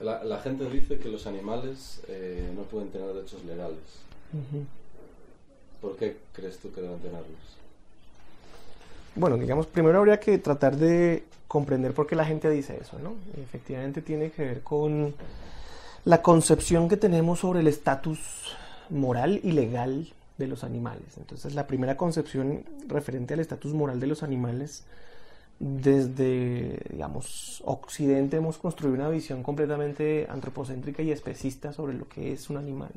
La gente dice que los animales no pueden tener derechos legales. Uh-huh. ¿Por qué crees tú que deben tenerlos? Bueno, digamos, primero habría que tratar de comprender por qué la gente dice eso, ¿no? Efectivamente tiene que ver con la concepción que tenemos sobre el estatus moral y legal de los animales. Entonces, la primera concepción referente al estatus moral de los animales, desde, digamos, Occidente hemos construido una visión completamente antropocéntrica y especista sobre lo que es un animal.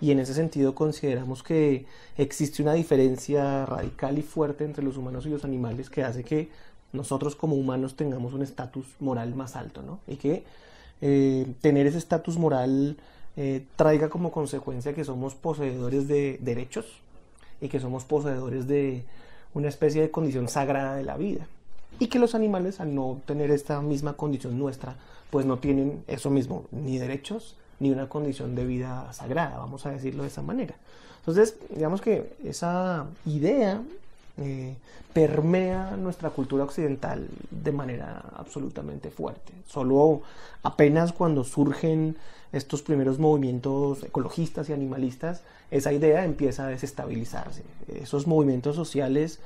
Y en ese sentido consideramos que existe una diferencia radical y fuerte entre los humanos y los animales que hace que nosotros como humanos tengamos un estatus moral más alto, ¿no? Y que tener ese estatus moral traiga como consecuencia que somos poseedores de derechos y que somos poseedores de una especie de condición sagrada de la vida. Y que los animales, al no tener esta misma condición nuestra, pues no tienen eso mismo, ni derechos, ni una condición de vida sagrada, vamos a decirlo de esa manera. Entonces, digamos que esa idea permea nuestra cultura occidental de manera absolutamente fuerte. Solo apenas cuando surgen estos primeros movimientos ecologistas y animalistas, esa idea empieza a desestabilizarse. Esos movimientos sociales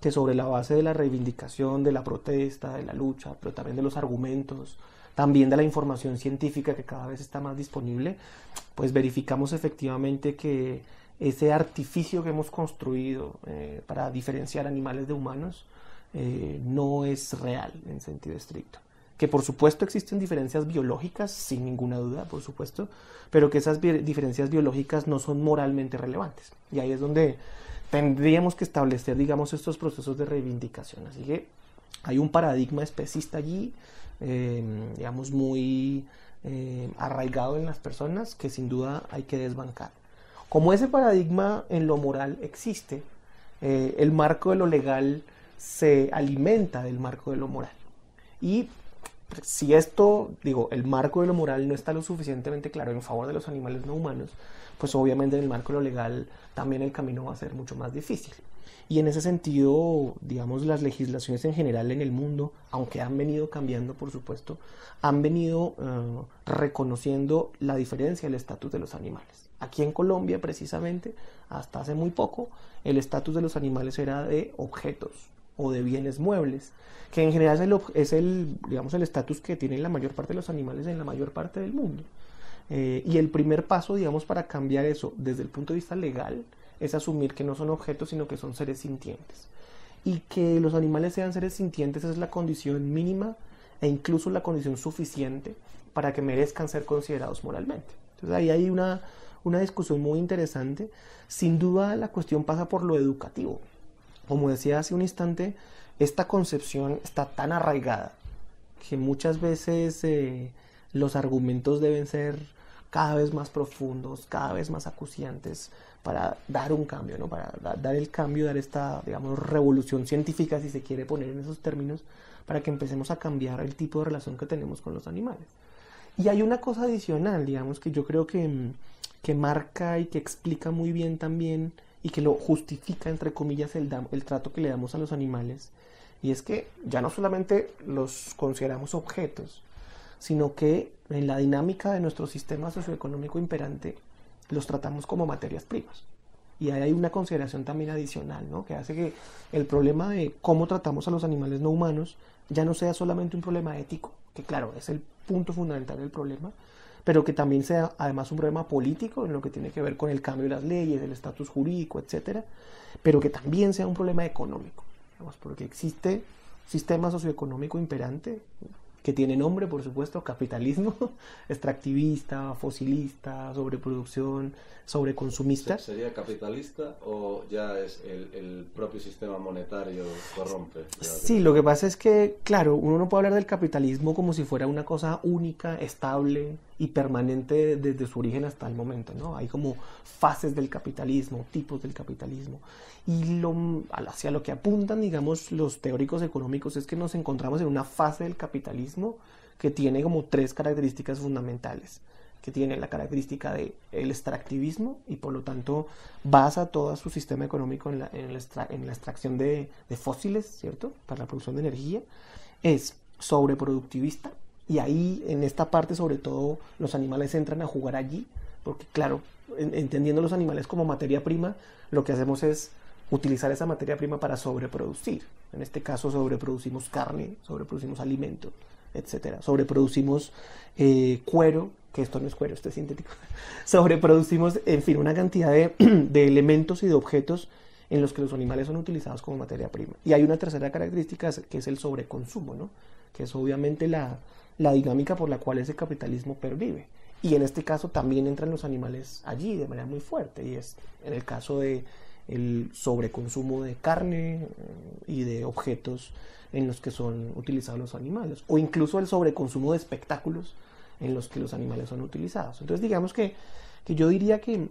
que sobre la base de la reivindicación, de la protesta, de la lucha, pero también de los argumentos, también de la información científica que cada vez está más disponible, pues verificamos efectivamente que ese artificio que hemos construido para diferenciar animales de humanos no es real en sentido estricto. Que por supuesto existen diferencias biológicas, sin ninguna duda, por supuesto, pero que esas diferencias biológicas no son moralmente relevantes. Y ahí es donde tendríamos que establecer, digamos, estos procesos de reivindicación. Así que hay un paradigma especista allí, digamos, muy arraigado en las personas, que sin duda hay que desbancar. Como ese paradigma en lo moral existe, el marco de lo legal se alimenta del marco de lo moral. Y si esto, digo, el marco de lo moral no está lo suficientemente claro en favor de los animales no humanos, pues obviamente en el marco de lo legal también el camino va a ser mucho más difícil. Y en ese sentido, digamos, las legislaciones en general en el mundo, aunque han venido cambiando, por supuesto, han venido reconociendo la diferencia del estatus de los animales. Aquí en Colombia, precisamente, hasta hace muy poco, el estatus de los animales era de objetos o de bienes muebles, que en general es el estatus que tienen la mayor parte de los animales en la mayor parte del mundo. Y el primer paso, digamos, para cambiar eso desde el punto de vista legal es asumir que no son objetos, sino que son seres sintientes. Y que los animales sean seres sintientes es la condición mínima e incluso la condición suficiente para que merezcan ser considerados moralmente. Entonces ahí hay una discusión muy interesante. Sin duda la cuestión pasa por lo educativo. Como decía hace un instante, esta concepción está tan arraigada que muchas veces los argumentos deben ser cada vez más profundos, cada vez más acuciantes para dar un cambio, ¿no? Para dar el cambio, dar esta, digamos, revolución científica, si se quiere poner en esos términos, para que empecemos a cambiar el tipo de relación que tenemos con los animales. Y hay una cosa adicional, digamos, que yo creo que marca y que explica muy bien también y que lo justifica, entre comillas, el trato que le damos a los animales, y es que ya no solamente los consideramos objetos, sino que en la dinámica de nuestro sistema socioeconómico imperante los tratamos como materias primas. Y ahí hay una consideración también adicional, ¿no? Que hace que el problema de cómo tratamos a los animales no humanos ya no sea solamente un problema ético, que claro, es el punto fundamental del problema, pero que también sea además un problema político en lo que tiene que ver con el cambio de las leyes, el estatus jurídico, etcétera, pero que también sea un problema económico, digamos, porque existe sistema socioeconómico imperante, que tiene nombre, por supuesto, capitalismo, extractivista, fosilista, sobreproducción, sobreconsumista. ¿Sería capitalista o ya es el propio sistema monetario corrompe? Sí, lo que pasa es que, claro, uno no puede hablar del capitalismo como si fuera una cosa única, estable y permanente desde su origen hasta el momento, ¿no? Hay como fases del capitalismo, tipos del capitalismo. Y hacia lo que apuntan, digamos, los teóricos económicos es que nos encontramos en una fase del capitalismo que tiene como tres características fundamentales, que tiene la característica del extractivismo y por lo tanto basa todo su sistema económico en la extracción de fósiles, ¿cierto?, para la producción de energía. Es sobreproductivista, y ahí en esta parte sobre todo los animales entran a jugar allí, porque claro, entendiendo los animales como materia prima, lo que hacemos es utilizar esa materia prima para sobreproducir. En este caso sobreproducimos carne, sobreproducimos alimento, etcétera. Sobreproducimos cuero, que esto no es cuero, esto es sintético. Sobreproducimos, en fin, una cantidad de elementos y de objetos en los que los animales son utilizados como materia prima. Y hay una tercera característica que es el sobreconsumo, ¿no? Que es obviamente la dinámica por la cual ese capitalismo pervive. Y en este caso también entran los animales allí de manera muy fuerte, y es en el caso de el sobreconsumo de carne y de objetos en los que son utilizados los animales, o incluso el sobreconsumo de espectáculos en los que los animales son utilizados. Entonces digamos que yo diría que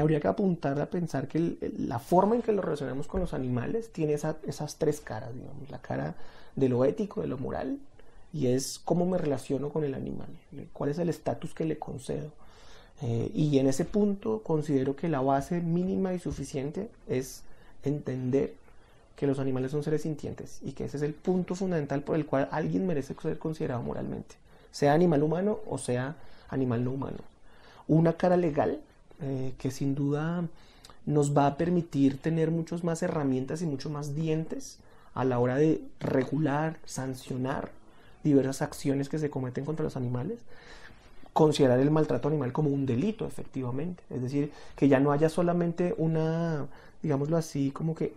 habría que apuntar a pensar que la forma en que lo relacionamos con los animales tiene esas tres caras, digamos, la cara de lo ético, de lo moral, y es cómo me relaciono con el animal, cuál es el estatus que le concedo. Y en ese punto considero que la base mínima y suficiente es entender que los animales son seres sintientes y que ese es el punto fundamental por el cual alguien merece ser considerado moralmente, sea animal humano o sea animal no humano. Una cara legal que sin duda nos va a permitir tener muchas más herramientas y muchos más dientes a la hora de regular, sancionar diversas acciones que se cometen contra los animales, considerar el maltrato animal como un delito, efectivamente. Es decir, que ya no haya solamente una, digámoslo así, como que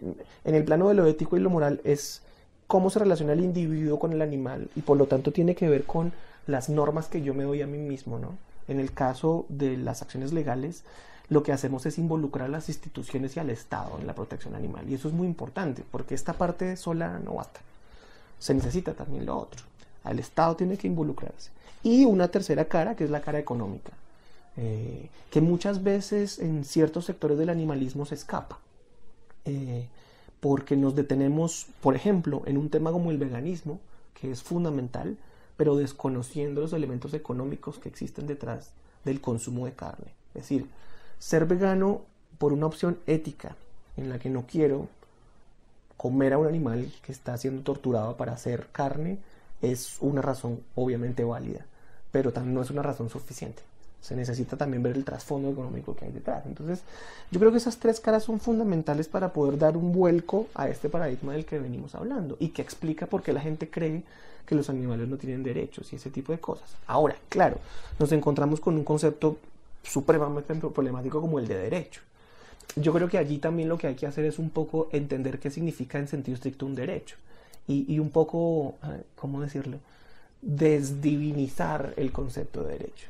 en el plano de lo ético y lo moral es cómo se relaciona el individuo con el animal y por lo tanto tiene que ver con las normas que yo me doy a mí mismo, ¿no? En el caso de las acciones legales, lo que hacemos es involucrar a las instituciones y al Estado en la protección animal. Y eso es muy importante, porque esta parte sola no basta. Se necesita también lo otro. El Estado tiene que involucrarse. Y una tercera cara, que es la cara económica, que muchas veces en ciertos sectores del animalismo se escapa, porque nos detenemos, por ejemplo, en un tema como el veganismo, que es fundamental, pero desconociendo los elementos económicos que existen detrás del consumo de carne. Es decir, ser vegano por una opción ética, en la que no quiero comer a un animal que está siendo torturado para hacer carne, es una razón obviamente válida, pero no es una razón suficiente. Se necesita también ver el trasfondo económico que hay detrás. Entonces, yo creo que esas tres caras son fundamentales para poder dar un vuelco a este paradigma del que venimos hablando y que explica por qué la gente cree que los animales no tienen derechos y ese tipo de cosas. Ahora, claro, nos encontramos con un concepto supremamente problemático como el de derecho. Yo creo que allí también lo que hay que hacer es un poco entender qué significa en sentido estricto un derecho. Y un poco, ¿cómo decirlo?, desdivinizar el concepto de derecho.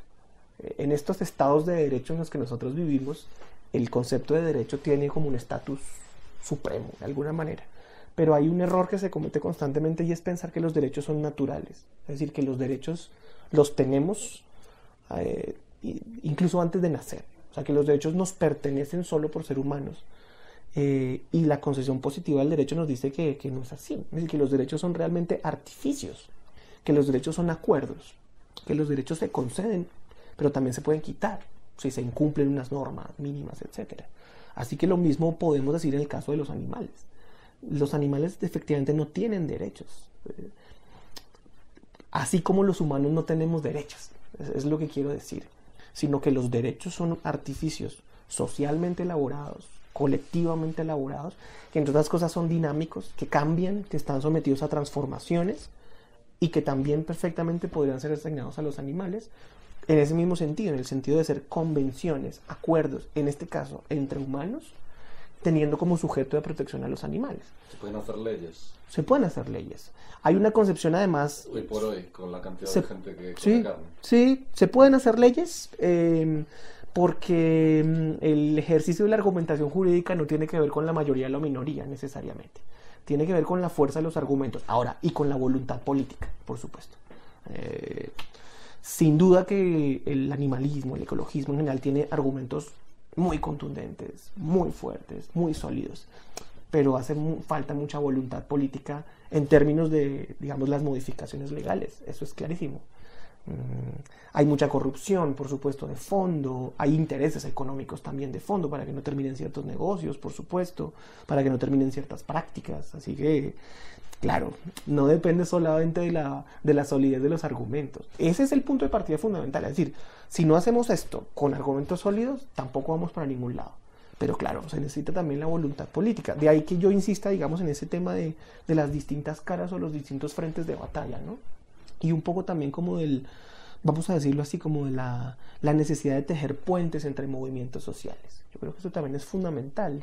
En estos estados de derecho en los que nosotros vivimos, el concepto de derecho tiene como un estatus supremo, de alguna manera. Pero hay un error que se comete constantemente y es pensar que los derechos son naturales. Es decir, que los derechos los tenemos incluso antes de nacer. O sea, que los derechos nos pertenecen solo por ser humanos. Y la concesión positiva del derecho nos dice que no es así, es decir, que los derechos son realmente artificios, que los derechos son acuerdos, que los derechos se conceden, pero también se pueden quitar si se incumplen unas normas mínimas, etc. Así que lo mismo podemos decir en el caso de los animales. Los animales efectivamente no tienen derechos, así como los humanos no tenemos derechos, es lo que quiero decir, sino que los derechos son artificios socialmente elaborados, colectivamente elaborados, que entre otras cosas son dinámicos, que cambian, que están sometidos a transformaciones y que también perfectamente podrían ser asignados a los animales en ese mismo sentido, en el sentido de ser convenciones, acuerdos, en este caso entre humanos, teniendo como sujeto de protección a los animales. Se pueden hacer leyes. Se pueden hacer leyes. Hay una concepción además... Hoy por hoy, con la cantidad de gente que come carne. Sí, se pueden hacer leyes... porque el ejercicio de la argumentación jurídica no tiene que ver con la mayoría o la minoría necesariamente. Tiene que ver con la fuerza de los argumentos, ahora, y con la voluntad política, por supuesto. Sin duda que el animalismo, el ecologismo en general, tiene argumentos muy contundentes, muy fuertes, muy sólidos, pero hace falta mucha voluntad política en términos de, digamos, las modificaciones legales. Eso es clarísimo. Hay mucha corrupción, por supuesto, de fondo, hay intereses económicos también de fondo para que no terminen ciertos negocios, por supuesto, para que no terminen ciertas prácticas, así que Claro, no depende solamente de la solidez de los argumentos. Ese es el punto de partida fundamental. Es decir, si no hacemos esto con argumentos sólidos, tampoco vamos para ningún lado. Pero claro, se necesita también la voluntad política. De ahí que yo insista, digamos, en ese tema de las distintas caras o los distintos frentes de batalla, ¿no? Y un poco también como del, vamos a decirlo así, como de la necesidad de tejer puentes entre movimientos sociales. Yo creo que eso también es fundamental.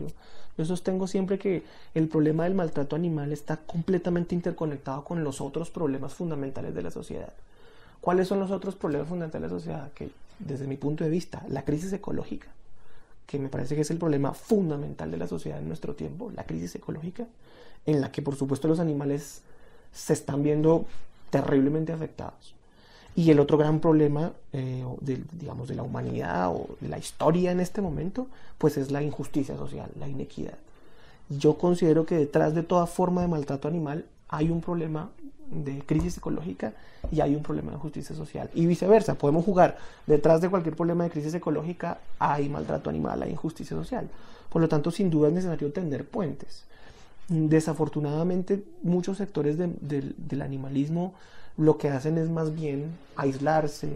Yo sostengo siempre que el problema del maltrato animal está completamente interconectado con los otros problemas fundamentales de la sociedad. ¿Cuáles son los otros problemas fundamentales de la sociedad? Que, desde mi punto de vista, la crisis ecológica, que me parece que es el problema fundamental de la sociedad en nuestro tiempo, la crisis ecológica, en la que, por supuesto, los animales se están viendo terriblemente afectados. Y el otro gran problema, digamos, de la humanidad o de la historia en este momento, pues es la injusticia social, la inequidad. Yo considero que detrás de toda forma de maltrato animal hay un problema de crisis ecológica y hay un problema de justicia social. Y viceversa, podemos jugar, detrás de cualquier problema de crisis ecológica hay maltrato animal, hay injusticia social. Por lo tanto, sin duda es necesario tender puentes. Desafortunadamente, muchos sectores del animalismo lo que hacen es más bien aislarse,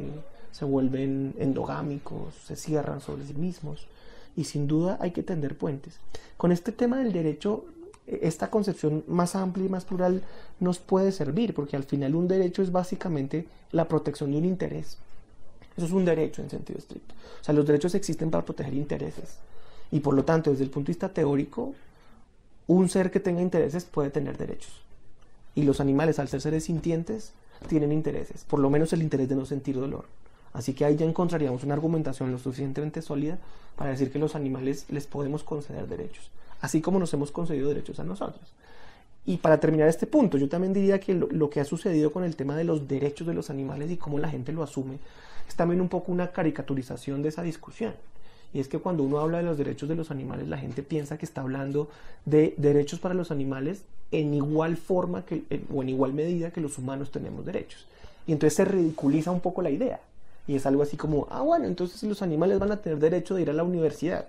se vuelven endogámicos, se cierran sobre sí mismos, y sin duda hay que tender puentes. Con este tema del derecho, esta concepción más amplia y más plural nos puede servir, porque al final un derecho es básicamente la protección de un interés. Eso es un derecho en sentido estricto. O sea, los derechos existen para proteger intereses, y por lo tanto, desde el punto de vista teórico, un ser que tenga intereses puede tener derechos. Y los animales, al ser seres sintientes, tienen intereses, por lo menos el interés de no sentir dolor. Así que ahí ya encontraríamos una argumentación lo suficientemente sólida para decir que los animales les podemos conceder derechos, así como nos hemos concedido derechos a nosotros. Y para terminar este punto, yo también diría que lo que ha sucedido con el tema de los derechos de los animales y cómo la gente lo asume, es también un poco una caricaturización de esa discusión. Y es que cuando uno habla de los derechos de los animales, la gente piensa que está hablando de derechos para los animales en igual forma o en igual medida que los humanos tenemos derechos. Y entonces se ridiculiza un poco la idea. Y es algo así como, ah, bueno, entonces los animales van a tener derecho de ir a la universidad.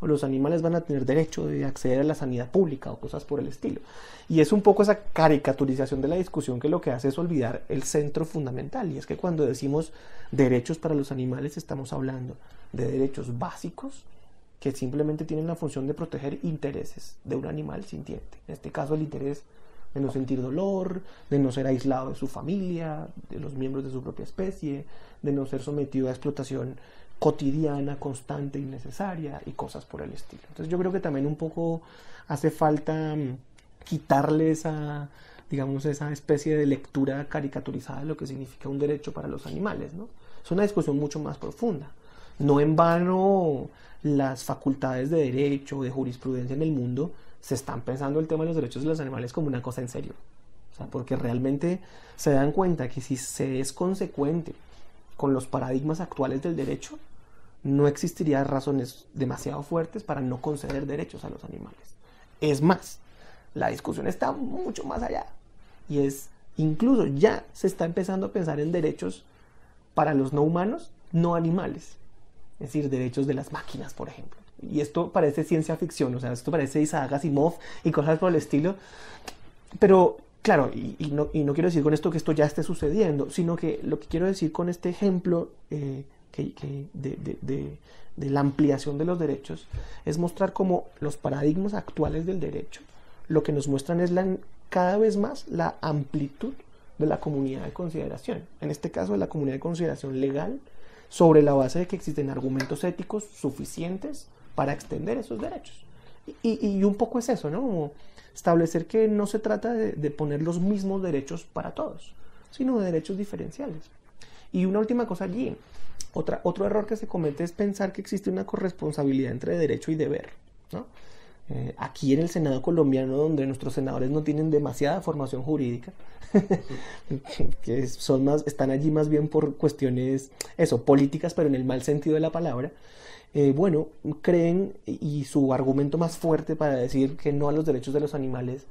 O los animales van a tener derecho de acceder a la sanidad pública o cosas por el estilo. Y es un poco esa caricaturización de la discusión que lo que hace es olvidar el centro fundamental. Y es que cuando decimos derechos para los animales estamos hablando de derechos básicos que simplemente tienen la función de proteger intereses de un animal sintiente. En este caso el interés de no sentir dolor, de no ser aislado de su familia, de los miembros de su propia especie, de no ser sometido a explotación cotidiana, constante, innecesaria y cosas por el estilo. Entonces yo creo que también un poco hace falta quitarle esa, digamos, esa especie de lectura caricaturizada de lo que significa un derecho para los animales, ¿no? Es una discusión mucho más profunda. No en vano las facultades de derecho, de jurisprudencia en el mundo se están pensando el tema de los derechos de los animales como una cosa en serio. O sea, porque realmente se dan cuenta que si se es consecuente con los paradigmas actuales del derecho, no existiría razones demasiado fuertes para no conceder derechos a los animales. Es más, la discusión está mucho más allá. Y es, incluso ya se está empezando a pensar en derechos para los no humanos, no animales. Es decir, derechos de las máquinas, por ejemplo. Y esto parece ciencia ficción, o sea, esto parece Isaac Asimov y cosas por el estilo. Pero claro, y no quiero decir con esto que esto ya esté sucediendo, sino que lo que quiero decir con este ejemplo de la ampliación de los derechos es mostrar cómo los paradigmas actuales del derecho lo que nos muestran es cada vez más la amplitud de la comunidad de consideración, en este caso de la comunidad de consideración legal, sobre la base de que existen argumentos éticos suficientes para extender esos derechos. Y un poco es eso, ¿no? Como establecer que no se trata de poner los mismos derechos para todos, sino de derechos diferenciales. Y una última cosa allí, otro error que se comete es pensar que existe una corresponsabilidad entre derecho y deber, ¿no? Aquí en el Senado colombiano, donde nuestros senadores no tienen demasiada formación jurídica, que están allí más bien por cuestiones políticas, pero en el mal sentido de la palabra, creen, y su argumento más fuerte para decir que no a los derechos de los animales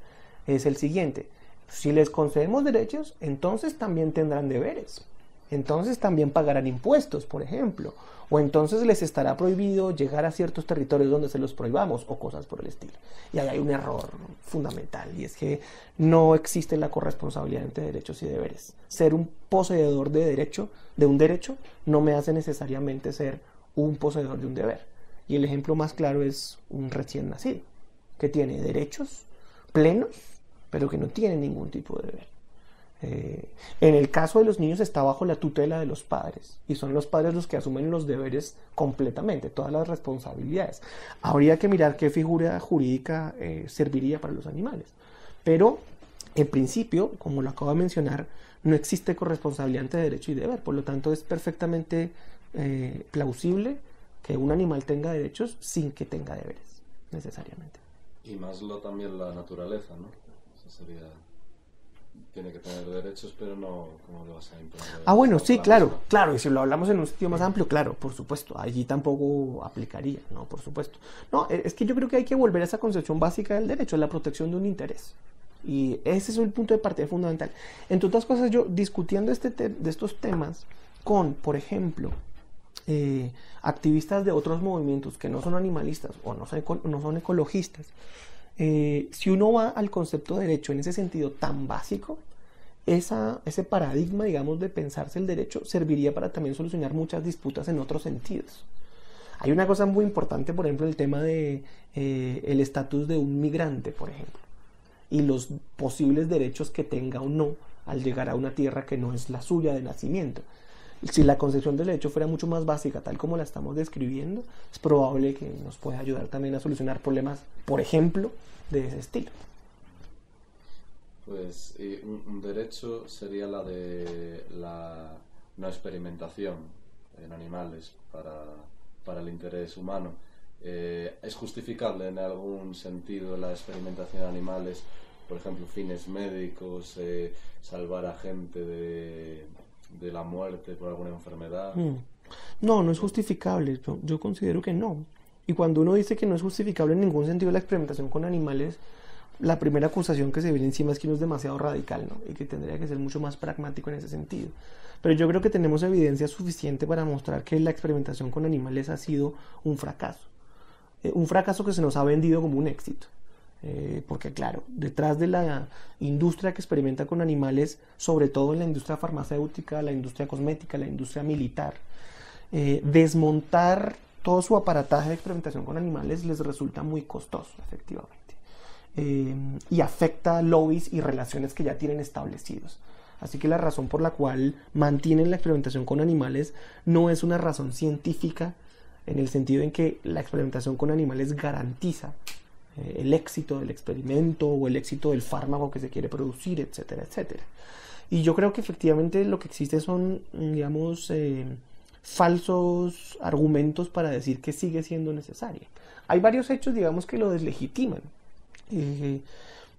es el siguiente: si les concedemos derechos, entonces también tendrán deberes. entonces también pagarán impuestos, por ejemplo, o entonces les estará prohibido llegar a ciertos territorios donde se los prohibamos o cosas por el estilo. Y ahí hay un error fundamental, y es que no existe la corresponsabilidad entre derechos y deberes. Ser un poseedor de un derecho no me hace necesariamente ser un poseedor de un deber. Y el ejemplo más claro es un recién nacido que tiene derechos plenos pero que no tiene ningún tipo de deber. En el caso de los niños está bajo la tutela de los padres, y son los padres los que asumen los deberes completamente, todas las responsabilidades. Habría que mirar qué figura jurídica serviría para los animales, pero en principio, como lo acabo de mencionar, no existe corresponsabilidad entre derecho y deber. Por lo tanto, es perfectamente plausible que un animal tenga derechos sin que tenga deberes, necesariamente. Y más lo también la naturaleza, ¿no? Eso sería... Tiene que tener derechos, pero no como lo vas a imponer. Ah, bueno, sí, claro, y si lo hablamos en un sitio más amplio, claro, por supuesto, allí tampoco aplicaría, ¿no? Por supuesto. No, es que yo creo que hay que volver a esa concepción básica del derecho, la protección de un interés. Y ese es el punto de partida fundamental. Entre otras cosas, yo discutiendo estos temas con, por ejemplo, activistas de otros movimientos que no son animalistas o no son ecologistas, si uno va al concepto de derecho en ese sentido tan básico, ese paradigma, digamos, de pensarse el derecho serviría para también solucionar muchas disputas en otros sentidos. Hay una cosa muy importante, por ejemplo, el tema de el estatus de un migrante, por ejemplo, y los posibles derechos que tenga o no al llegar a una tierra que no es la suya de nacimiento. Si la concepción del derecho fuera mucho más básica, tal como la estamos describiendo, es probable que nos pueda ayudar también a solucionar problemas, por ejemplo, de ese estilo. Pues un derecho sería la de la no experimentación en animales para el interés humano. ¿Es justificable en algún sentido la experimentación en animales, por ejemplo, fines médicos, salvar a gente de la muerte por alguna enfermedad? No, no es justificable. Yo considero que no. Y cuando uno dice que no es justificable en ningún sentido la experimentación con animales, la primera acusación que se viene encima es que uno es demasiado radical, ¿no? Y que tendría que ser mucho más pragmático en ese sentido. Pero yo creo que tenemos evidencia suficiente para mostrar que la experimentación con animales ha sido un fracaso. Un fracaso que se nos ha vendido como un éxito. Porque claro, detrás de la industria que experimenta con animales, sobre todo en la industria farmacéutica, la industria cosmética, la industria militar, desmontar todo su aparataje de experimentación con animales les resulta muy costoso, efectivamente, y afecta lobbies y relaciones que ya tienen establecidos. Así que la razón por la cual mantienen la experimentación con animales no es una razón científica, en el sentido en que la experimentación con animales garantiza el éxito del experimento o el éxito del fármaco que se quiere producir, etcétera, etcétera. Y yo creo que efectivamente lo que existe son, digamos, falsos argumentos para decir que sigue siendo necesaria. Hay varios hechos, digamos, que lo deslegitiman.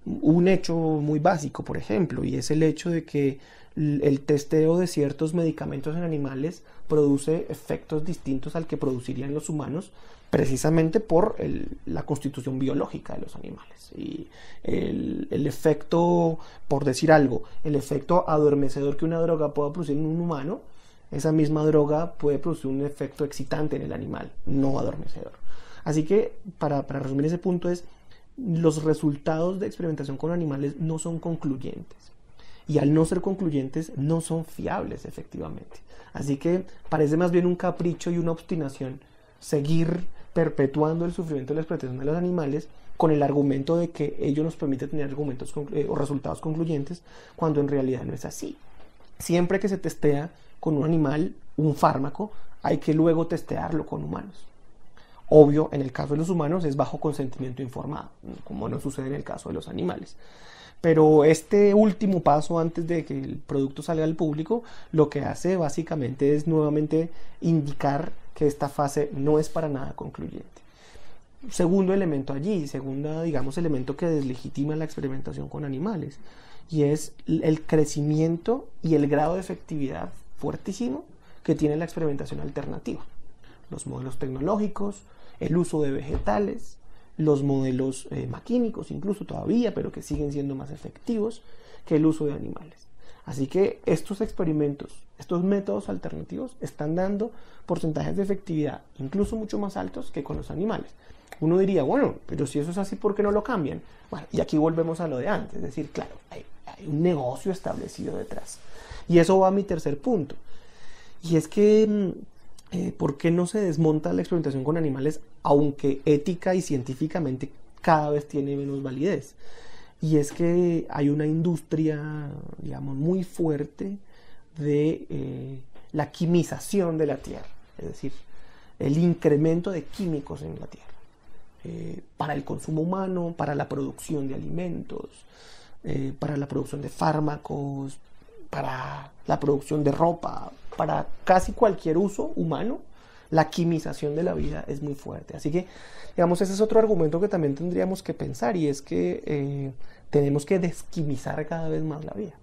Un hecho muy básico, por ejemplo, y es el hecho de que el testeo de ciertos medicamentos en animales produce efectos distintos al que producirían los humanos, precisamente por la constitución biológica de los animales. Y el efecto, por decir algo, el efecto adormecedor que una droga pueda producir en un humano, esa misma droga puede producir un efecto excitante en el animal, no adormecedor. Así que, para resumir ese punto, los resultados de experimentación con animales no son concluyentes. Y al no ser concluyentes, no son fiables, efectivamente. Así que parece más bien un capricho y una obstinación seguir perpetuando el sufrimiento y la explotación de los animales con el argumento de que ello nos permite tener argumentos o resultados concluyentes, cuando en realidad no es así. Siempre que se testea con un animal un fármaco, hay que luego testearlo con humanos. Obvio, en el caso de los humanos es bajo consentimiento informado, como no sucede en el caso de los animales. Pero este último paso, antes de que el producto salga al público, lo que hace básicamente es nuevamente indicar que esta fase no es para nada concluyente. Segundo elemento allí, digamos, elemento que deslegitima la experimentación con animales, y es el crecimiento y el grado de efectividad fuertísimo que tiene la experimentación alternativa. Los modelos tecnológicos, el uso de vegetales, los modelos maquínicos incluso todavía, pero que siguen siendo más efectivos que el uso de animales. Así que estos experimentos Estos métodos alternativos están dando porcentajes de efectividad incluso mucho más altos que con los animales. Uno diría, bueno, pero si eso es así, ¿por qué no lo cambian? Bueno, y aquí volvemos a lo de antes, es decir, claro, hay un negocio establecido detrás. Y eso va a mi tercer punto. Y es que, ¿por qué no se desmonta la experimentación con animales, aunque ética y científicamente cada vez tiene menos validez? Y es que hay una industria, digamos, muy fuerte de la quimización de la tierra, es decir, el incremento de químicos en la tierra, para el consumo humano, para la producción de alimentos, para la producción de fármacos, para la producción de ropa, para casi cualquier uso humano. La quimización de la vida es muy fuerte. Así que, digamos, ese es otro argumento que también tendríamos que pensar, y es que tenemos que desquimizar cada vez más la vida.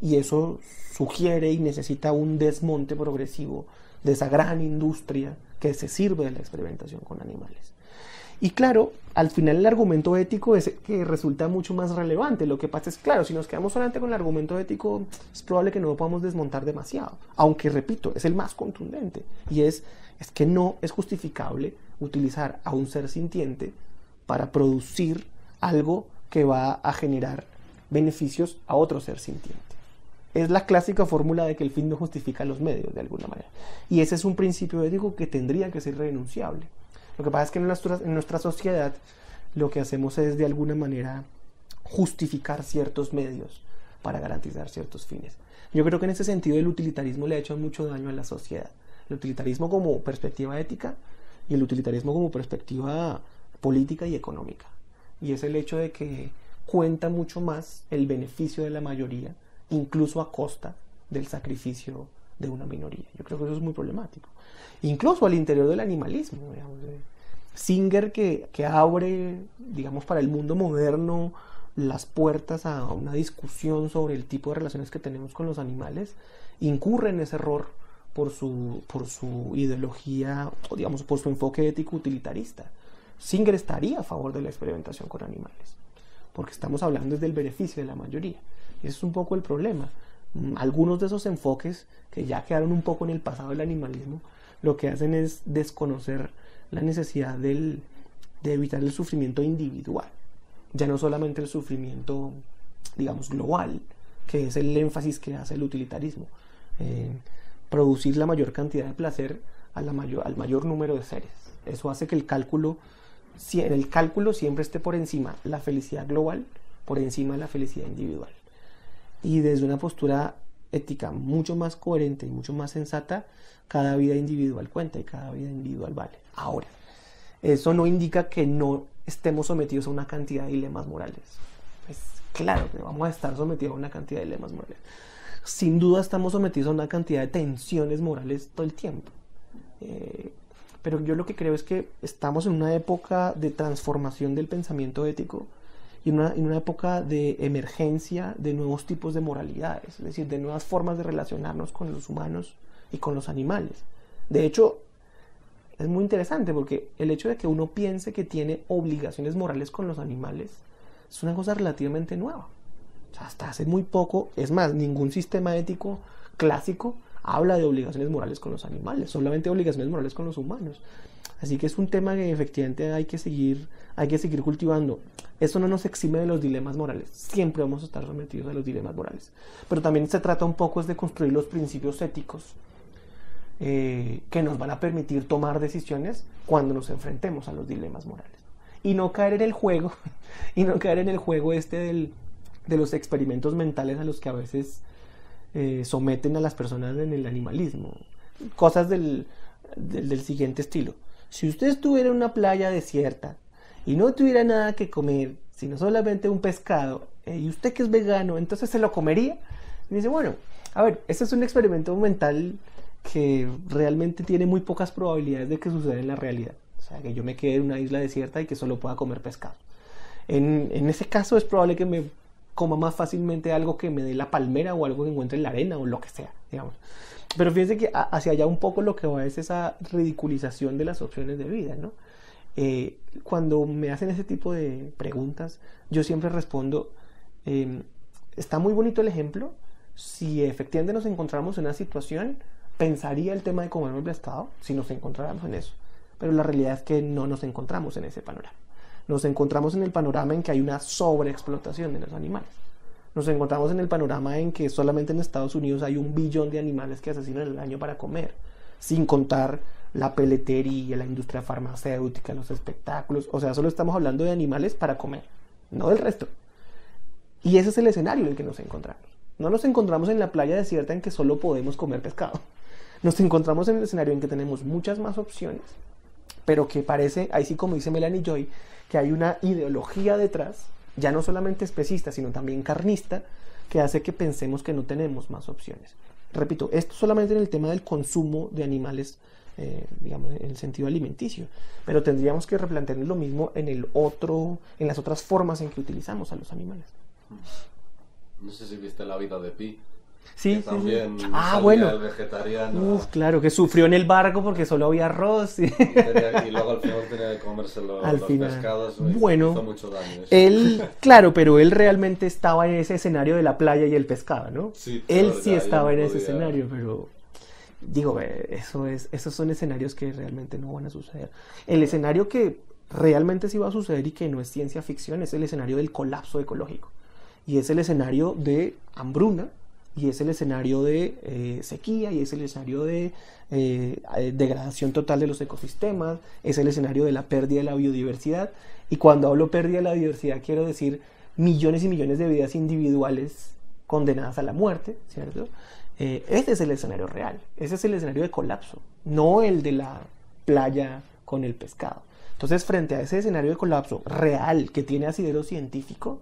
Y eso sugiere y necesita un desmonte progresivo de esa gran industria que se sirve de la experimentación con animales. Y claro, al final el argumento ético es que resulta mucho más relevante. Lo que pasa es, claro, si nos quedamos solamente con el argumento ético, es probable que no lo podamos desmontar demasiado. Aunque, repito, es el más contundente. Y es que no es justificable utilizar a un ser sintiente para producir algo que va a generar beneficios a otro ser sintiente. Es la clásica fórmula de que el fin no justifica los medios, de alguna manera. Y ese es un principio ético que tendría que ser renunciable. Lo que pasa es que en nuestra sociedad lo que hacemos es, de alguna manera, justificar ciertos medios para garantizar ciertos fines. Yo creo que en ese sentido el utilitarismo le ha hecho mucho daño a la sociedad. El utilitarismo como perspectiva ética y el utilitarismo como perspectiva política y económica. Y es el hecho de que cuenta mucho más el beneficio de la mayoría, incluso a costa del sacrificio de una minoría. Yo creo que eso es muy problemático. Incluso al interior del animalismo, digamos. Singer, que abre, digamos, para el mundo moderno las puertas a una discusión sobre el tipo de relaciones que tenemos con los animales, incurre en ese error por su ideología, o digamos, por su enfoque ético utilitarista. Singer estaría a favor de la experimentación con animales, porque estamos hablando desde el beneficio de la mayoría. Y ese es un poco el problema. Algunos de esos enfoques que ya quedaron un poco en el pasado del animalismo, lo que hacen es desconocer la necesidad de evitar el sufrimiento individual, ya no solamente el sufrimiento, digamos, global, que es el énfasis que hace el utilitarismo, producir la mayor cantidad de placer al mayor número de seres. Eso hace que en el cálculo siempre esté por encima la felicidad global, por encima de la felicidad individual. Y desde una postura ética mucho más coherente y mucho más sensata, cada vida individual cuenta y cada vida individual vale. Ahora, eso no indica que no estemos sometidos a una cantidad de dilemas morales. Pues claro que vamos a estar sometidos a una cantidad de dilemas morales. Sin duda estamos sometidos a una cantidad de tensiones morales todo el tiempo. Pero yo lo que creo es que estamos en una época de transformación del pensamiento ético, y en una época de emergencia de nuevos tipos de moralidades, es decir, de nuevas formas de relacionarnos con los humanos y con los animales. De hecho, es muy interesante, porque el hecho de que uno piense que tiene obligaciones morales con los animales es una cosa relativamente nueva. O sea, hasta hace muy poco, es más, ningún sistema ético clásico habla de obligaciones morales con los animales, solamente obligaciones morales con los humanos. Así que es un tema que efectivamente hay que seguir cultivando. Eso no nos exime de los dilemas morales. Siempre vamos a estar sometidos a los dilemas morales. Pero también se trata un poco de construir los principios éticos que nos van a permitir tomar decisiones cuando nos enfrentemos a los dilemas morales. Y no caer en el juego, de los experimentos mentales a los que a veces someten a las personas en el animalismo. Cosas del siguiente estilo. Si usted estuviera en una playa desierta y no tuviera nada que comer, sino solamente un pescado, y usted que es vegano, entonces se lo comería. Y dice, bueno, a ver, este es un experimento mental que realmente tiene muy pocas probabilidades de que suceda en la realidad. O sea, que yo me quede en una isla desierta y que solo pueda comer pescado. En ese caso es probable que me coma más fácilmente algo que me dé la palmera, o algo que encuentre en la arena, o lo que sea, digamos. Pero fíjense que hacia allá un poco lo que va es esa ridiculización de las opciones de vida, ¿no? Cuando me hacen ese tipo de preguntas, yo siempre respondo, está muy bonito el ejemplo, si efectivamente nos encontramos en una situación, pensaría el tema de convenio del Estado si nos encontráramos en eso. Pero la realidad es que no nos encontramos en ese panorama. Nos encontramos en el panorama en que hay una sobreexplotación de los animales. Nos encontramos en el panorama en que solamente en Estados Unidos hay 1 billón de animales que asesinan al año para comer, sin contar la peletería, la industria farmacéutica, los espectáculos. O sea, solo estamos hablando de animales para comer, no del resto. Y ese es el escenario en el que nos encontramos. No nos encontramos en la playa desierta en que solo podemos comer pescado. Nos encontramos en el escenario en que tenemos muchas más opciones, pero que parece, ahí sí como dice Melanie Joy, que hay una ideología detrás, ya no solamente especista, sino también carnista, que hace que pensemos que no tenemos más opciones. Repito, esto solamente en el tema del consumo de animales, digamos, en el sentido alimenticio, pero tendríamos que replantearnos lo mismo en en las otras formas en que utilizamos a los animales. No sé si viste La vida de Pi. Sí, también sí. Ah, bueno. El vegetariano. Uf, claro, que sufrió en el barco porque solo había arroz. Y luego al final tenía que comerse los pescados. Bueno, hizo mucho daño. Él, claro, pero él realmente estaba en ese escenario de la playa y el pescado, ¿no? Sí, él sí estaba en ese escenario, pero digo, esos son escenarios que realmente no van a suceder. El escenario que realmente sí va a suceder y que no es ciencia ficción es el escenario del colapso ecológico. Y es el escenario de hambruna. Y es el escenario de sequía, y es el escenario de degradación total de los ecosistemas, es el escenario de la pérdida de la biodiversidad. Y cuando hablo pérdida de la biodiversidad quiero decir millones y millones de vidas individuales condenadas a la muerte, ¿cierto? Ese es el escenario real, ese es el escenario de colapso, no el de la playa con el pescado. Entonces, frente a ese escenario de colapso real que tiene asidero científico,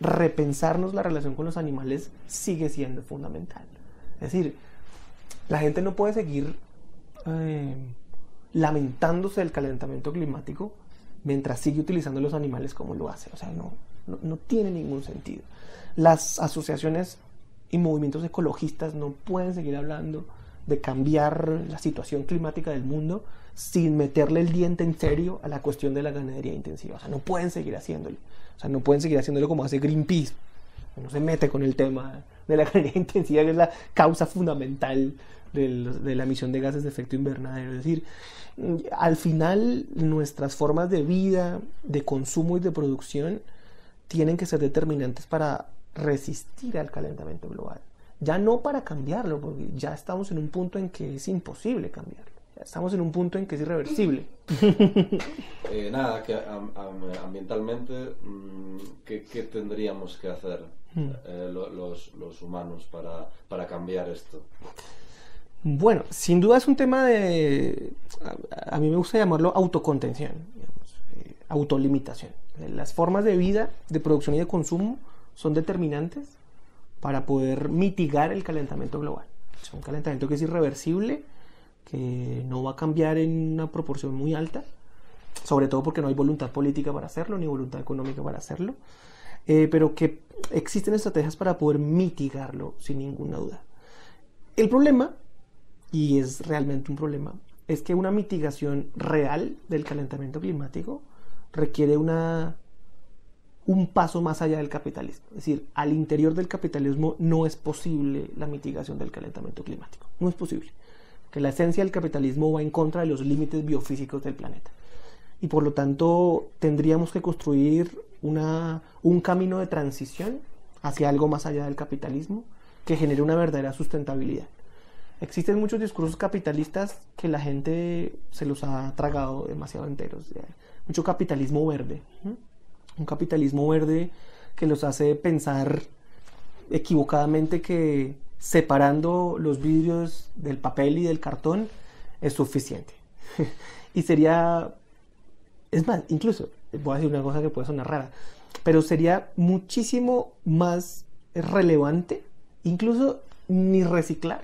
repensarnos la relación con los animales sigue siendo fundamental. Es decir, la gente no puede seguir lamentándose del calentamiento climático mientras sigue utilizando los animales como lo hace. O sea, no tiene ningún sentido. Las asociaciones y movimientos ecologistas no pueden seguir hablando de cambiar la situación climática del mundo sin meterle el diente en serio a la cuestión de la ganadería intensiva. O sea, no pueden seguir haciéndolo. O sea, no pueden seguir haciéndolo como hace Greenpeace. No se mete con el tema de la ganadería intensiva, que es la causa fundamental de la emisión de gases de efecto invernadero. Es decir, al final nuestras formas de vida, de consumo y de producción tienen que ser determinantes para resistir al calentamiento global. Ya no para cambiarlo, porque ya estamos en un punto en que es imposible cambiarlo. Estamos en un punto en que es irreversible. Nada, que ambientalmente, ¿qué tendríamos que hacer los humanos para cambiar esto? Bueno, sin duda es un tema de... A mí me gusta llamarlo autocontención, digamos, autolimitación. Las formas de vida, de producción y de consumo son determinantes para poder mitigar el calentamiento global. Es un calentamiento que es irreversible, que no va a cambiar en una proporción muy alta, sobre todo porque no hay voluntad política para hacerlo, ni voluntad económica para hacerlo, pero que existen estrategias para poder mitigarlo sin ninguna duda. El problema, y es realmente un problema, es que una mitigación real del calentamiento climático requiere un paso más allá del capitalismo. Es decir, al interior del capitalismo no es posible la mitigación del calentamiento climático, no es posible. Que la esencia del capitalismo va en contra de los límites biofísicos del planeta. Y por lo tanto tendríamos que construir un camino de transición hacia algo más allá del capitalismo que genere una verdadera sustentabilidad. Existen muchos discursos capitalistas que la gente se los ha tragado demasiado enteros. Mucho capitalismo verde. Un capitalismo verde que los hace pensar equivocadamente que separando los vidrios del papel y del cartón es suficiente. Y sería, es más, incluso, voy a decir una cosa que puede sonar rara, pero sería muchísimo más relevante, incluso ni reciclar,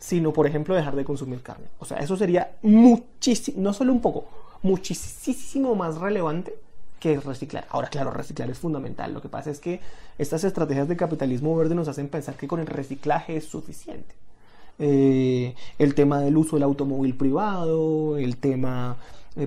sino, por ejemplo, dejar de consumir carne. O sea, eso sería muchísimo, no solo un poco, muchísimo más relevante que es reciclar. Ahora, claro, reciclar es fundamental. Lo que pasa es que estas estrategias de capitalismo verde nos hacen pensar que con el reciclaje es suficiente. El tema del uso del automóvil privado, el tema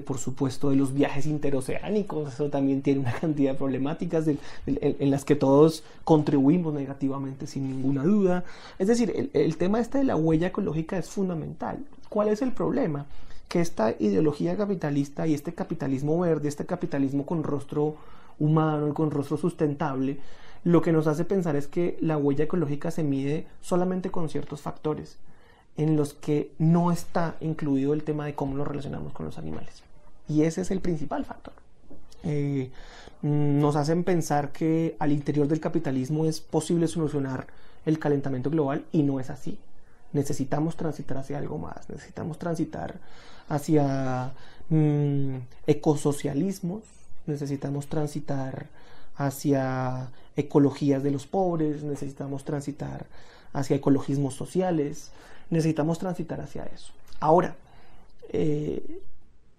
por supuesto, de los viajes interoceánicos. Eso también tiene una cantidad de problemáticas en las que todos contribuimos negativamente, sin ninguna duda. Es decir, el tema este de la huella ecológica es fundamental. ¿Cuál es el problema? Que esta ideología capitalista y este capitalismo verde, este capitalismo con rostro humano y con rostro sustentable, lo que nos hace pensar es que la huella ecológica se mide solamente con ciertos factores en los que no está incluido el tema de cómo nos relacionamos con los animales. Y ese es el principal factor. Nos hacen pensar que al interior del capitalismo es posible solucionar el calentamiento global, y no es así. Necesitamos transitar hacia algo más, necesitamos transitar hacia ecosocialismos, necesitamos transitar hacia ecologías de los pobres, necesitamos transitar hacia ecologismos sociales, necesitamos transitar hacia eso. Ahora,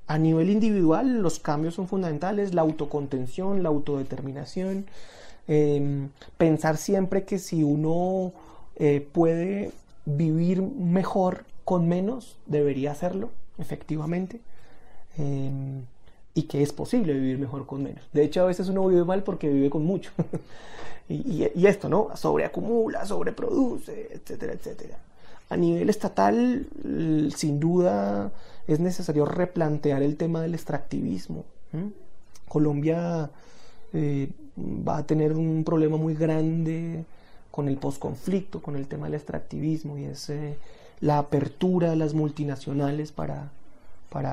a nivel individual los cambios son fundamentales, la autocontención, la autodeterminación, pensar siempre que si uno puede vivir mejor con menos, debería hacerlo, efectivamente, y que es posible vivir mejor con menos. De hecho, a veces uno vive mal porque vive con mucho. y esto, ¿no? Sobreacumula, sobreproduce, etcétera, etcétera. A nivel estatal, sin duda, es necesario replantear el tema del extractivismo. Colombia va a tener un problema muy grande con el posconflicto, con el tema del extractivismo, y es la apertura de las multinacionales para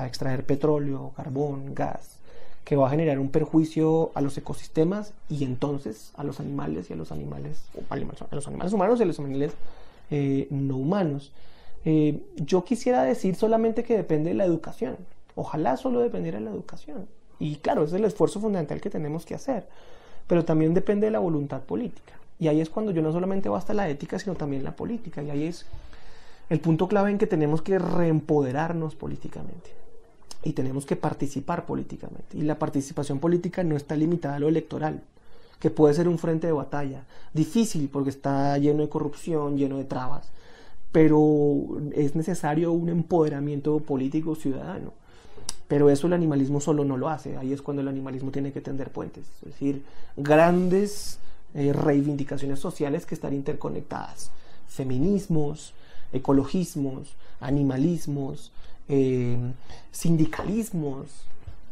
extraer petróleo, carbón, gas, que va a generar un perjuicio a los ecosistemas y entonces a los animales y a los animales humanos y a los animales no humanos. Yo quisiera decir solamente que depende de la educación. Ojalá solo dependiera de la educación. Y claro, ese es el esfuerzo fundamental que tenemos que hacer, pero también depende de la voluntad política. Y ahí es cuando yo no solamente basta la ética, sino también la política. Y ahí es el punto clave en que tenemos que reempoderarnos políticamente. Y tenemos que participar políticamente. Y la participación política no está limitada a lo electoral, que puede ser un frente de batalla. Difícil porque está lleno de corrupción, lleno de trabas. Pero es necesario un empoderamiento político ciudadano. Pero eso el animalismo solo no lo hace. Ahí es cuando el animalismo tiene que tender puentes. Es decir, grandes reivindicaciones sociales que están interconectadas: feminismos, ecologismos, animalismos, sindicalismos,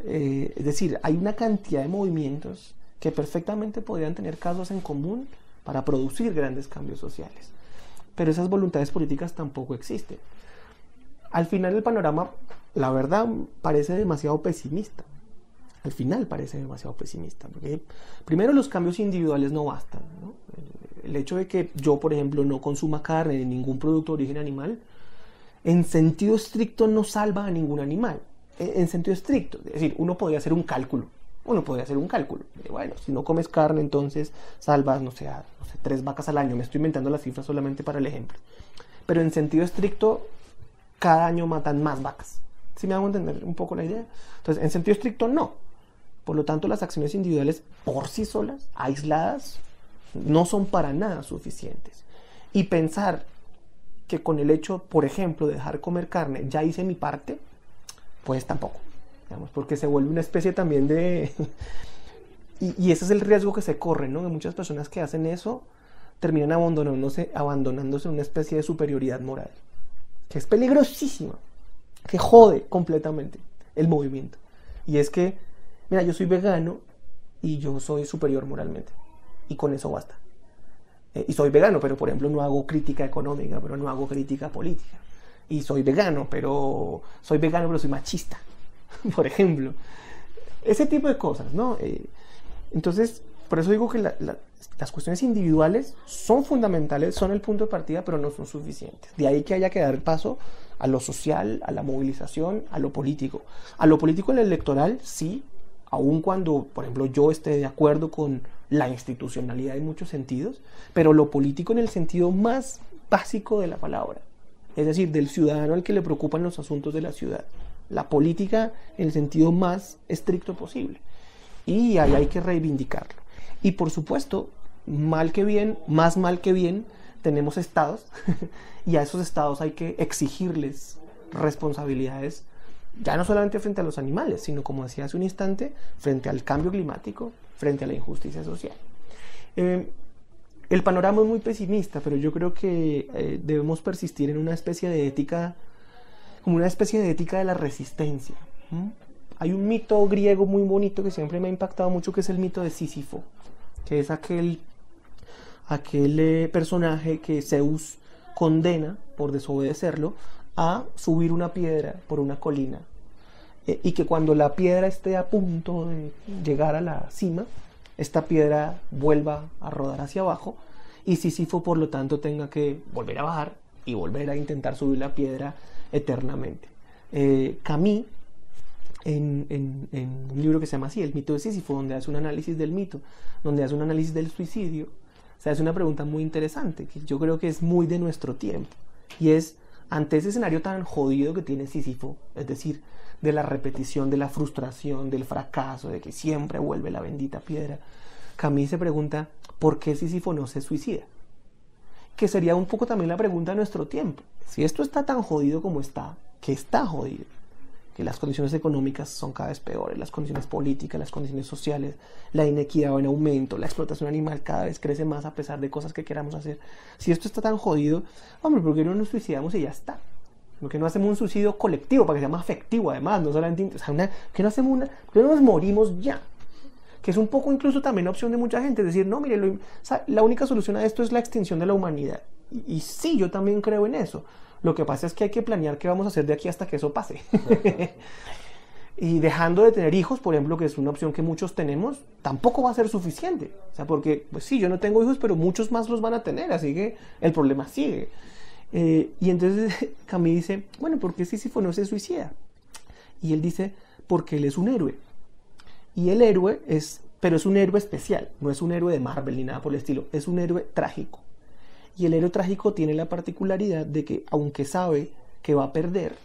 es decir, hay una cantidad de movimientos que perfectamente podrían tener casos en común para producir grandes cambios sociales, pero esas voluntades políticas tampoco existen. Al final el panorama, la verdad, parece demasiado pesimista. Al final parece demasiado pesimista, porque primero los cambios individuales no bastan, ¿no? El hecho de que yo, por ejemplo, no consuma carne ni ningún producto de origen animal, en sentido estricto no salva a ningún animal, en sentido estricto. Es decir, uno podría hacer un cálculo. Bueno, si no comes carne, entonces salvas, no sé, 3 vacas al año. Me estoy inventando las cifras solamente para el ejemplo. Pero en sentido estricto, cada año matan más vacas. ¿Sí me hago entender un poco la idea? Entonces, en sentido estricto, no. Por lo tanto, las acciones individuales por sí solas, aisladas, no son para nada suficientes. Y pensar que con el hecho, por ejemplo, de dejar comer carne, ya hice mi parte, pues tampoco. Digamos, porque se vuelve una especie también de... y ese es el riesgo que se corre, ¿no? Que muchas personas que hacen eso terminan abandonándose en una especie de superioridad moral, que es peligrosísima, que jode completamente el movimiento. Y es que, mira, yo soy vegano y yo soy superior moralmente. Y con eso basta. Y soy vegano, pero por ejemplo no hago crítica económica, pero no hago crítica política. Y soy vegano, pero soy machista, por ejemplo. Ese tipo de cosas, ¿no? Entonces, por eso digo que las cuestiones individuales son fundamentales, son el punto de partida, pero no son suficientes. De ahí que haya que dar paso a lo social, a la movilización, a lo político. A lo político en el electoral, sí, aun cuando, por ejemplo, yo esté de acuerdo con la institucionalidad en muchos sentidos, pero lo político en el sentido más básico de la palabra, es decir, del ciudadano al que le preocupan los asuntos de la ciudad, la política en el sentido más estricto posible, y ahí hay que reivindicarlo. Y por supuesto, más mal que bien, tenemos estados y a esos estados hay que exigirles responsabilidades ya no solamente frente a los animales, sino, como decía hace un instante, frente al cambio climático, frente a la injusticia social. El panorama es muy pesimista, pero yo creo que debemos persistir en una especie de ética, como una especie de ética de la resistencia. Hay un mito griego muy bonito que siempre me ha impactado mucho, que es el mito de Sísifo, que es aquel personaje que Zeus condena por desobedecerlo a subir una piedra por una colina, y que cuando la piedra esté a punto de llegar a la cima, esta piedra vuelva a rodar hacia abajo y Sísifo, por lo tanto, tenga que volver a bajar y volver a intentar subir la piedra eternamente. Camus, en un libro que se llama así, El mito de Sísifo, donde hace un análisis del mito, donde hace un análisis del suicidio, se hace una pregunta muy interesante, que yo creo que es muy de nuestro tiempo, y es, ante ese escenario tan jodido que tiene Sísifo, es decir, de la repetición, de la frustración, del fracaso, de que siempre vuelve la bendita piedra, Camus se pregunta, ¿por qué Sísifo no se suicida? Que sería un poco también la pregunta de nuestro tiempo. Si esto está tan jodido como está jodido, que las condiciones económicas son cada vez peores, las condiciones políticas, las condiciones sociales, la inequidad va en aumento, la explotación animal cada vez crece más a pesar de cosas que queramos hacer. Si esto está tan jodido, hombre, ¿por qué no nos suicidamos y ya está? ¿Por qué no hacemos un suicidio colectivo para que sea más afectivo además? No solamente, o sea, ¿por qué no nos morimos ya? Que es un poco incluso también la opción de mucha gente, es decir, no, mire, la única solución a esto es la extinción de la humanidad. Y sí, yo también creo en eso. Lo que pasa es que hay que planear qué vamos a hacer de aquí hasta que eso pase. Y dejando de tener hijos, por ejemplo, que es una opción que muchos tenemos, tampoco va a ser suficiente. O sea, porque, pues sí, yo no tengo hijos, pero muchos más los van a tener, así que el problema sigue. Y entonces Camus dice, bueno, ¿por qué Sísifo no se suicida? Y él dice, porque él es un héroe. Y el héroe pero es un héroe especial, no es un héroe de Marvel ni nada por el estilo, es un héroe trágico. Y el héroe trágico tiene la particularidad de que, aunque sabe que va a perder,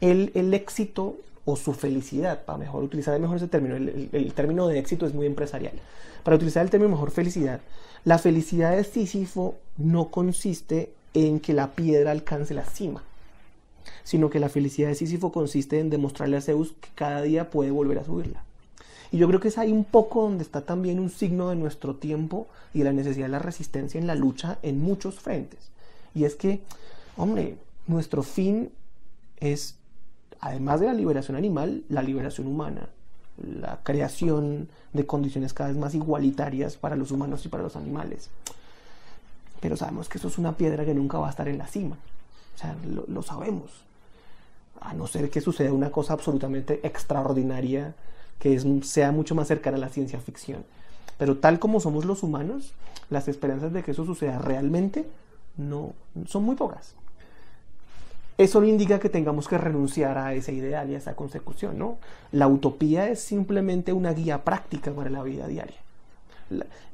el éxito o su felicidad, para mejor utilizar mejor ese término, el término de éxito es muy empresarial, para utilizar el término mejor felicidad, la felicidad de Sísifo no consiste en que la piedra alcance la cima, sino que la felicidad de Sísifo consiste en demostrarle a Zeus que cada día puede volver a subirla. Y yo creo que es ahí un poco donde está también un signo de nuestro tiempo y de la necesidad de la resistencia en la lucha en muchos frentes. Y es que, hombre, nuestro fin es, además de la liberación animal, la liberación humana, la creación de condiciones cada vez más igualitarias para los humanos y para los animales. Pero sabemos que eso es una piedra que nunca va a estar en la cima. O sea, lo sabemos. A no ser que suceda una cosa absolutamente extraordinaria que sea mucho más cercana a la ciencia ficción. Pero tal como somos los humanos, las esperanzas de que eso suceda realmente no, son muy pocas. Eso no indica que tengamos que renunciar a ese ideal y a esa consecución, ¿no? La utopía es simplemente una guía práctica para la vida diaria.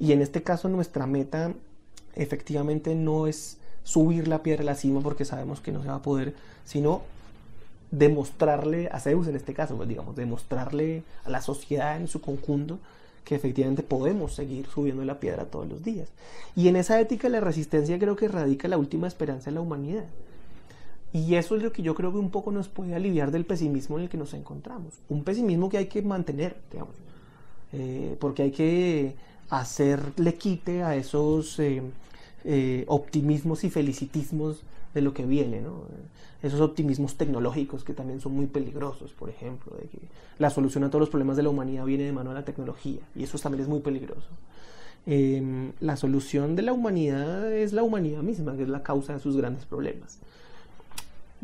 Y en este caso nuestra meta efectivamente no es subir la piedra a la cima porque sabemos que no se va a poder, sino demostrarle a Zeus, en este caso, pues digamos, demostrarle a la sociedad en su conjunto que efectivamente podemos seguir subiendo la piedra todos los días. Y en esa ética la resistencia creo que radica la última esperanza de la humanidad. Y eso es lo que yo creo que un poco nos puede aliviar del pesimismo en el que nos encontramos. Un pesimismo que hay que mantener, digamos, porque hay que hacerle quite a esos optimismos y felicitismos de lo que viene, ¿no? Esos optimismos tecnológicos que también son muy peligrosos, por ejemplo, de que la solución a todos los problemas de la humanidad viene de mano de la tecnología, y eso también es muy peligroso. La solución de la humanidad es la humanidad misma, que es la causa de sus grandes problemas.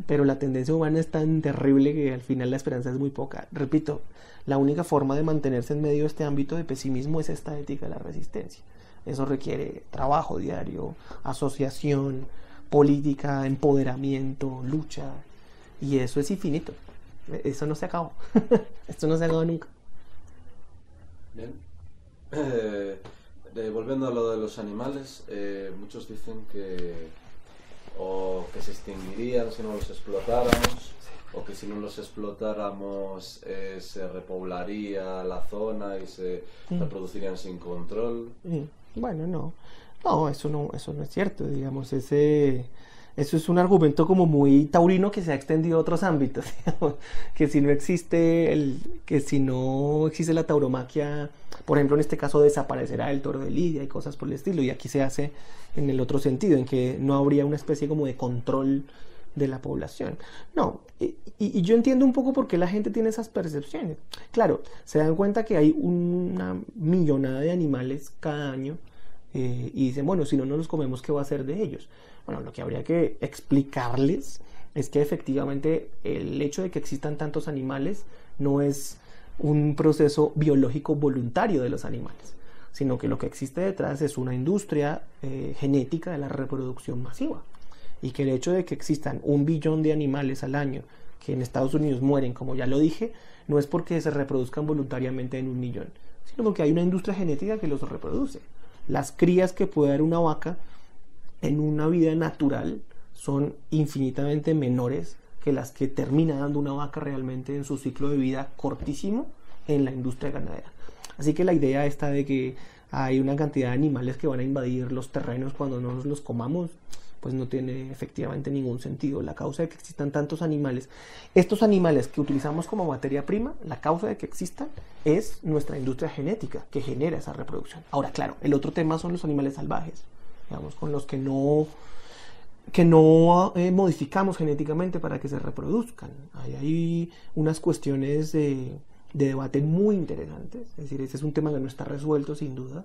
Pero la tendencia humana es tan terrible que al final la esperanza es muy poca. Repito, la única forma de mantenerse en medio de este ámbito de pesimismo es esta ética de la resistencia. Eso requiere trabajo diario, asociación, política, empoderamiento, lucha, y eso es infinito. Eso no se acabó. Esto no se acaba nunca. Bien. Volviendo a lo de los animales, muchos dicen que se extinguirían si no los explotáramos, o que si no los explotáramos se repoblaría la zona y se reproducirían sin control. Bueno, no. No, eso no es cierto, digamos, Eso es un argumento como muy taurino que se ha extendido a otros ámbitos, que si no existe la tauromaquia, por ejemplo, en este caso desaparecerá el toro de lidia y cosas por el estilo, y aquí se hace en el otro sentido, en que no habría una especie como de control de la población. No, y yo entiendo un poco por qué la gente tiene esas percepciones. Claro, se dan cuenta que hay una millonada de animales cada año, y dicen, bueno, si no nos los comemos, ¿qué va a hacer de ellos? Bueno, lo que habría que explicarles es que efectivamente el hecho de que existan tantos animales no es un proceso biológico voluntario de los animales, sino que lo que existe detrás es una industria genética de la reproducción masiva, y que el hecho de que existan 1 billón de animales al año que en Estados Unidos mueren, como ya lo dije, no es porque se reproduzcan voluntariamente en 1 millón, sino porque hay una industria genética que los reproduce. Las crías que puede dar una vaca en una vida natural son infinitamente menores que las que termina dando una vaca realmente en su ciclo de vida cortísimo en la industria ganadera. Así que la idea esta de que hay una cantidad de animales que van a invadir los terrenos cuando no nos los comamos, pues no tiene efectivamente ningún sentido. La causa de que existan tantos animales, estos animales que utilizamos como materia prima, la causa de que existan es nuestra industria genética que genera esa reproducción. Ahora, claro, el otro tema son los animales salvajes, digamos, con los que no modificamos genéticamente para que se reproduzcan. Ahí hay unas cuestiones de debate muy interesantes. Es decir, ese es un tema que no está resuelto sin duda,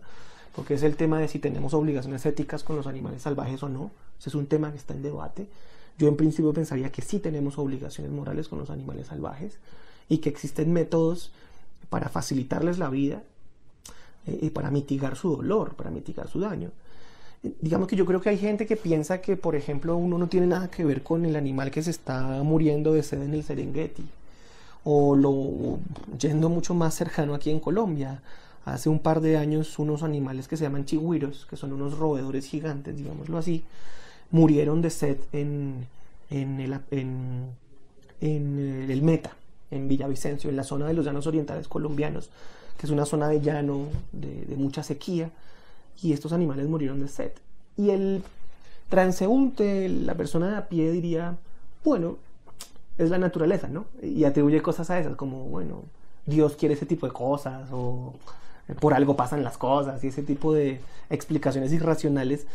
porque es el tema de si tenemos obligaciones éticas con los animales salvajes o no. Ese es un tema que está en debate. Yo en principio pensaría que sí tenemos obligaciones morales con los animales salvajes y que existen métodos para facilitarles la vida y para mitigar su dolor, para mitigar su daño. Digamos que yo creo que hay gente que piensa que, por ejemplo, uno no tiene nada que ver con el animal que se está muriendo de sed en el Serengeti, o yendo mucho más cercano aquí en Colombia. Hace un par de años unos animales que se llaman chigüiros, que son unos roedores gigantes, digámoslo así, murieron de sed en el Meta, en Villavicencio, en la zona de los llanos orientales colombianos, que es una zona de llano de mucha sequía, y estos animales murieron de sed. Y el transeúnte, la persona de a pie diría, bueno, es la naturaleza, ¿no? Y atribuye cosas a esas, como, bueno, Dios quiere ese tipo de cosas, o por algo pasan las cosas, y ese tipo de explicaciones irracionales,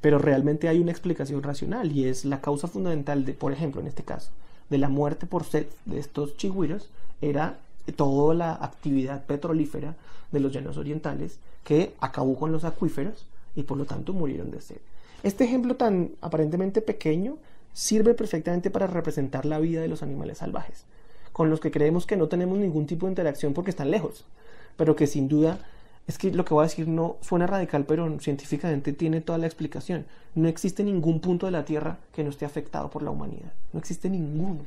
pero realmente hay una explicación racional, y es la causa fundamental de, por ejemplo, en este caso, de la muerte por sed de estos chigüiros, era toda la actividad petrolífera de los llanos orientales, que acabó con los acuíferos, y por lo tanto murieron de sed. Este ejemplo tan aparentemente pequeño sirve perfectamente para representar la vida de los animales salvajes, con los que creemos que no tenemos ningún tipo de interacción porque están lejos, pero que sin duda, es que lo que voy a decir no suena radical, pero científicamente tiene toda la explicación. No existe ningún punto de la Tierra que no esté afectado por la humanidad, no existe ninguno,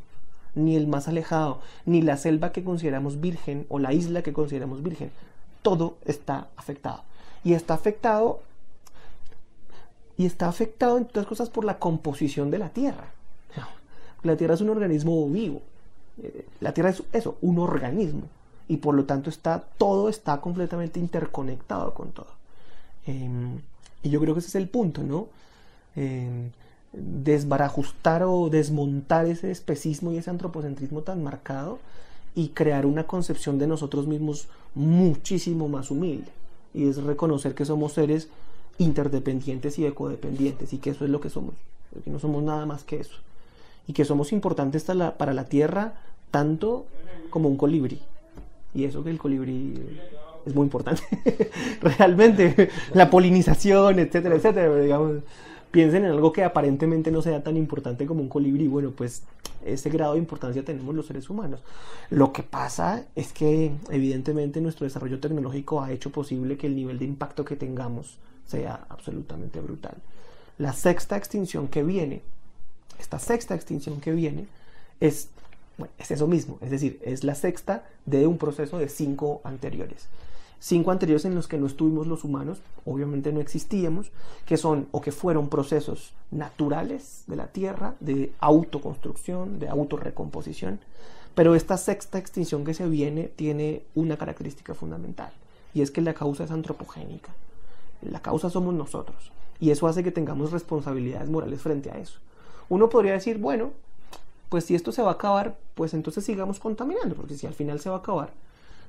ni el más alejado, ni la selva que consideramos virgen, o la isla que consideramos virgen. Todo está afectado, y está afectado en todas cosas por la composición de la Tierra. La Tierra es un organismo vivo. La Tierra es eso, un organismo, y por lo tanto todo está completamente interconectado con todo, y yo creo que ese es el punto, ¿no? Desbarajustar o desmontar ese especismo y ese antropocentrismo tan marcado y crear una concepción de nosotros mismos muchísimo más humilde, y es reconocer que somos seres interdependientes y ecodependientes, y que eso es lo que somos, que no somos nada más que eso, y que somos importantes para la Tierra tanto como un colibrí, y eso que el colibrí es muy importante realmente, la polinización, etcétera, etcétera, pero digamos, piensen en algo que aparentemente no sea tan importante como un colibrí. Bueno, pues ese grado de importancia tenemos los seres humanos. Lo que pasa es que evidentemente nuestro desarrollo tecnológico ha hecho posible que el nivel de impacto que tengamos sea absolutamente brutal. Esta sexta extinción que viene es eso mismo, es decir, es la sexta de un proceso de 5 anteriores. 5 anteriores en los que no estuvimos los humanos, obviamente no existíamos, que son o que fueron procesos naturales de la Tierra, de autoconstrucción, de autorrecomposición, pero esta sexta extinción que se viene tiene una característica fundamental, y es que la causa es antropogénica. La causa somos nosotros, y eso hace que tengamos responsabilidades morales frente a eso. Uno podría decir, bueno, pues si esto se va a acabar, pues entonces sigamos contaminando, porque si al final se va a acabar,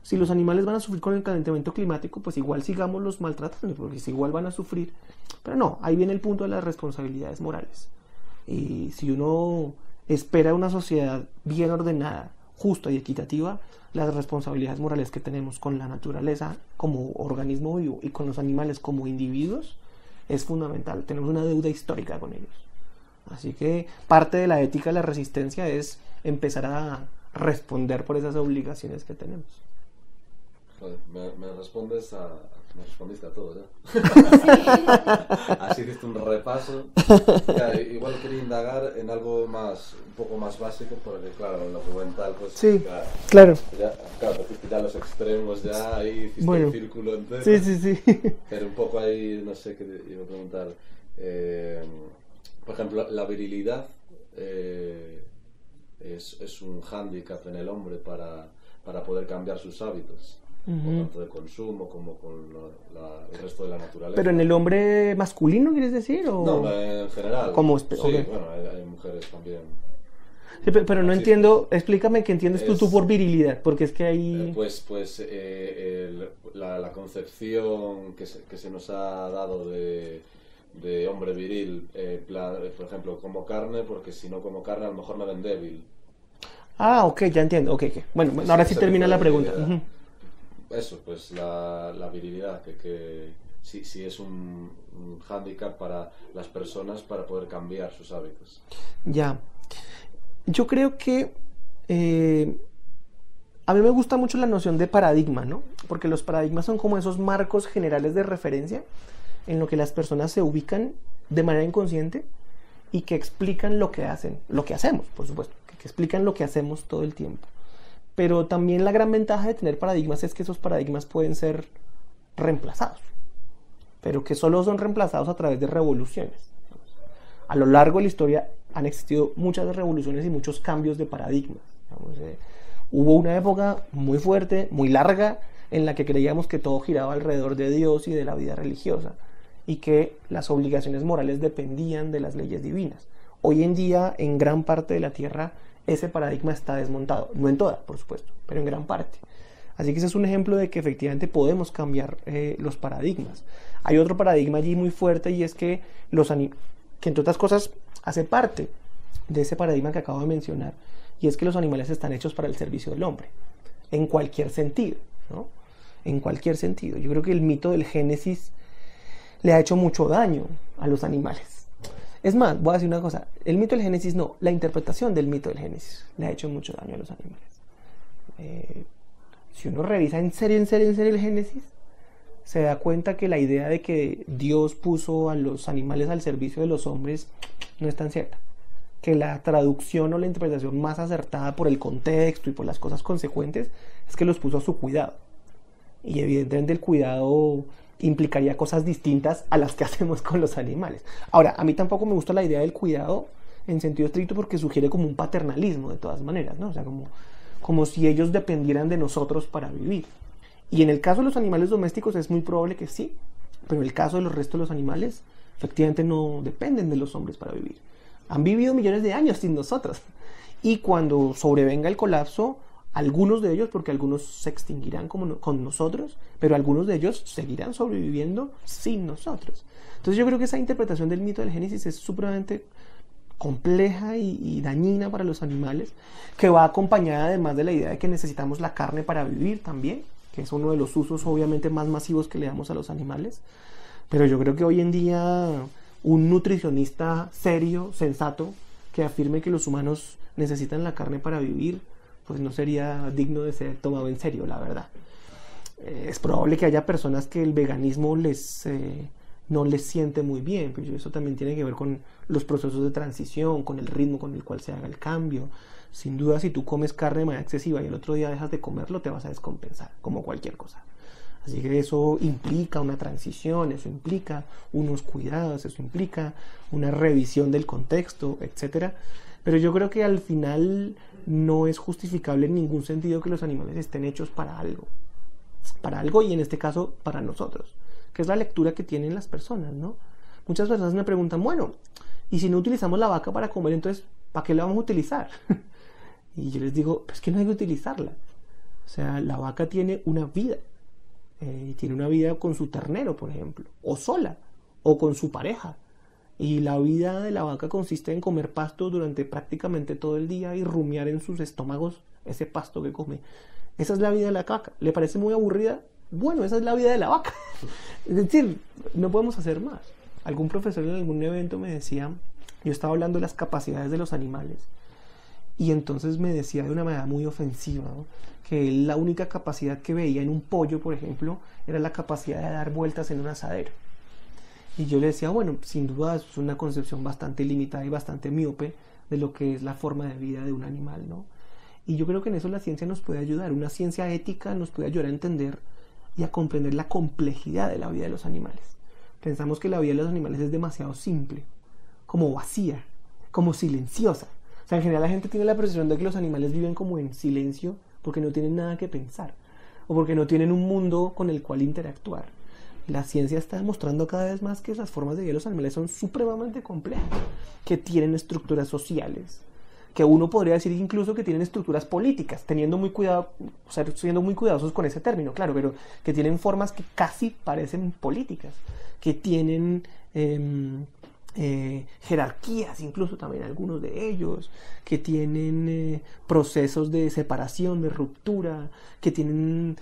si los animales van a sufrir con el calentamiento climático, pues igual sigámoslos maltratando, porque si igual van a sufrir. Pero no, ahí viene el punto de las responsabilidades morales. Y si uno espera una sociedad bien ordenada, justa y equitativa, las responsabilidades morales que tenemos con la naturaleza como organismo vivo y con los animales como individuos es fundamental. Tenemos una deuda histórica con ellos. Así que parte de la ética de la resistencia es empezar a responder por esas obligaciones que tenemos. Me respondiste a todo, ya. Así diste un repaso. Ya, igual quería indagar en algo más, un poco más básico, porque claro, en lo juvenil, pues sí, ya los extremos, ya ahí hiciste el círculo entero. Sí. Pero un poco ahí, no sé qué iba a preguntar. Por ejemplo, la virilidad es un hándicap en el hombre para poder cambiar sus hábitos. Tanto de consumo como con el resto de la naturaleza. ¿Pero en el hombre masculino quieres decir? ¿O? No, en general. Bueno, hay mujeres también. Sí, pero no entiendo, explícame qué entiendes tú por virilidad, porque es que ahí... la concepción que se nos ha dado de hombre viril, por ejemplo, como carne, porque si no como carne a lo mejor me ven débil. Ah, ok, ya entiendo, okay. Bueno, ahora sí termina la pregunta. Eso, pues la virilidad, que sí es un hándicap para las personas para poder cambiar sus hábitos. Ya, yo creo que a mí me gusta mucho la noción de paradigma, ¿no? Porque los paradigmas son como esos marcos generales de referencia en lo que las personas se ubican de manera inconsciente y que explican lo que hacen, lo que hacemos, por supuesto, que explican lo que hacemos todo el tiempo. Pero también la gran ventaja de tener paradigmas es que esos paradigmas pueden ser reemplazados, pero que solo son reemplazados a través de revoluciones. A lo largo de la historia han existido muchas revoluciones y muchos cambios de paradigmas. Hubo una época muy fuerte, muy larga, en la que creíamos que todo giraba alrededor de Dios y de la vida religiosa, y que las obligaciones morales dependían de las leyes divinas. Hoy en día, en gran parte de la Tierra, ese paradigma está desmontado, no en toda, por supuesto, pero en gran parte. Así que ese es un ejemplo de que efectivamente podemos cambiar los paradigmas. Hay otro paradigma allí muy fuerte, y es que entre otras cosas hace parte de ese paradigma que acabo de mencionar, y es que los animales están hechos para el servicio del hombre, en cualquier sentido, ¿no? En cualquier sentido. Yo creo que el mito del Génesis le ha hecho mucho daño a los animales. Es más, voy a decir una cosa, el mito del Génesis no, la interpretación del mito del Génesis le ha hecho mucho daño a los animales. Si uno revisa en serio el Génesis, se da cuenta que la idea de que Dios puso a los animales al servicio de los hombres no es tan cierta. Que la traducción o la interpretación más acertada por el contexto y por las cosas consecuentes es que los puso a su cuidado. Y evidentemente el cuidado implicaría cosas distintas a las que hacemos con los animales. Ahora, a mí tampoco me gusta la idea del cuidado en sentido estricto, porque sugiere como un paternalismo de todas maneras, ¿no? O sea, como si ellos dependieran de nosotros para vivir. Y en el caso de los animales domésticos es muy probable que sí, pero en el caso de los restos de los animales, efectivamente no dependen de los hombres para vivir. Han vivido millones de años sin nosotros. Y cuando sobrevenga el colapso, algunos de ellos, porque algunos se extinguirán con nosotros, pero algunos de ellos seguirán sobreviviendo sin nosotros. Entonces yo creo que esa interpretación del mito del Génesis es supremamente compleja y dañina para los animales, que va acompañada además de la idea de que necesitamos la carne para vivir también, que es uno de los usos obviamente más masivos que le damos a los animales. Pero yo creo que hoy en día un nutricionista serio, sensato, que afirme que los humanos necesitan la carne para vivir, pues no sería digno de ser tomado en serio, la verdad. Es probable que haya personas que el veganismo no les siente muy bien, pero eso también tiene que ver con los procesos de transición, con el ritmo con el cual se haga el cambio. Sin duda, si tú comes carne de manera excesiva y el otro día dejas de comerlo, te vas a descompensar, como cualquier cosa. Así que eso implica una transición, eso implica unos cuidados, eso implica una revisión del contexto, etcétera. Pero yo creo que al final no es justificable en ningún sentido que los animales estén hechos para algo, y en este caso para nosotros, que es la lectura que tienen las personas, ¿no? Muchas personas me preguntan, bueno, y si no utilizamos la vaca para comer, entonces, ¿para qué la vamos a utilizar? Y yo les digo, pues que no hay que utilizarla. O sea, la vaca tiene una vida. Tiene una vida con su ternero, por ejemplo, o sola, o con su pareja. Y la vida de la vaca consiste en comer pasto durante prácticamente todo el día y rumiar en sus estómagos ese pasto que come. Esa es la vida de la vaca. ¿Le parece muy aburrida? Bueno, esa es la vida de la vaca. Es decir, no podemos hacer más. Algún profesor en algún evento me decía, yo estaba hablando de las capacidades de los animales, y entonces me decía de una manera muy ofensiva, ¿no?, que la única capacidad que veía en un pollo, por ejemplo, era la capacidad de dar vueltas en un asadero. Y yo le decía, bueno, sin duda es una concepción bastante limitada y bastante miope de lo que es la forma de vida de un animal, ¿no? Y yo creo que en eso la ciencia nos puede ayudar, una ciencia ética nos puede ayudar a entender y a comprender la complejidad de la vida de los animales. Pensamos que la vida de los animales es demasiado simple, como vacía, como silenciosa. O sea, en general la gente tiene la percepción de que los animales viven como en silencio porque no tienen nada que pensar o porque no tienen un mundo con el cual interactuar. La ciencia está demostrando cada vez más que las formas de vida de los animales son supremamente complejas, que tienen estructuras sociales, que uno podría decir incluso que tienen estructuras políticas, teniendo muy cuidado, o sea, siendo muy cuidadosos con ese término, claro, pero que tienen formas que casi parecen políticas, que tienen jerarquías, incluso también algunos de ellos, que tienen procesos de separación, de ruptura, que tienen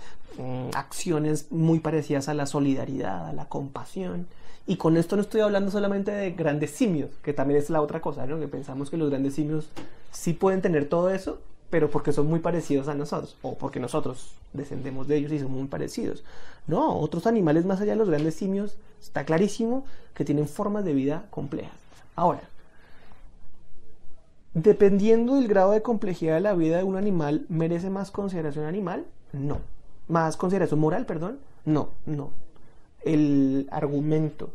acciones muy parecidas a la solidaridad, a la compasión. Y con esto no estoy hablando solamente de grandes simios, que también es la otra cosa, ¿no?, que pensamos que los grandes simios sí pueden tener todo eso, pero porque son muy parecidos a nosotros, o porque nosotros descendemos de ellos y son muy parecidos. No, otros animales más allá de los grandes simios, está clarísimo que tienen formas de vida complejas. Ahora, dependiendo del grado de complejidad de la vida de un animal, ¿merece más consideración animal? No. ¿Más consideración moral, perdón? No, no. El argumento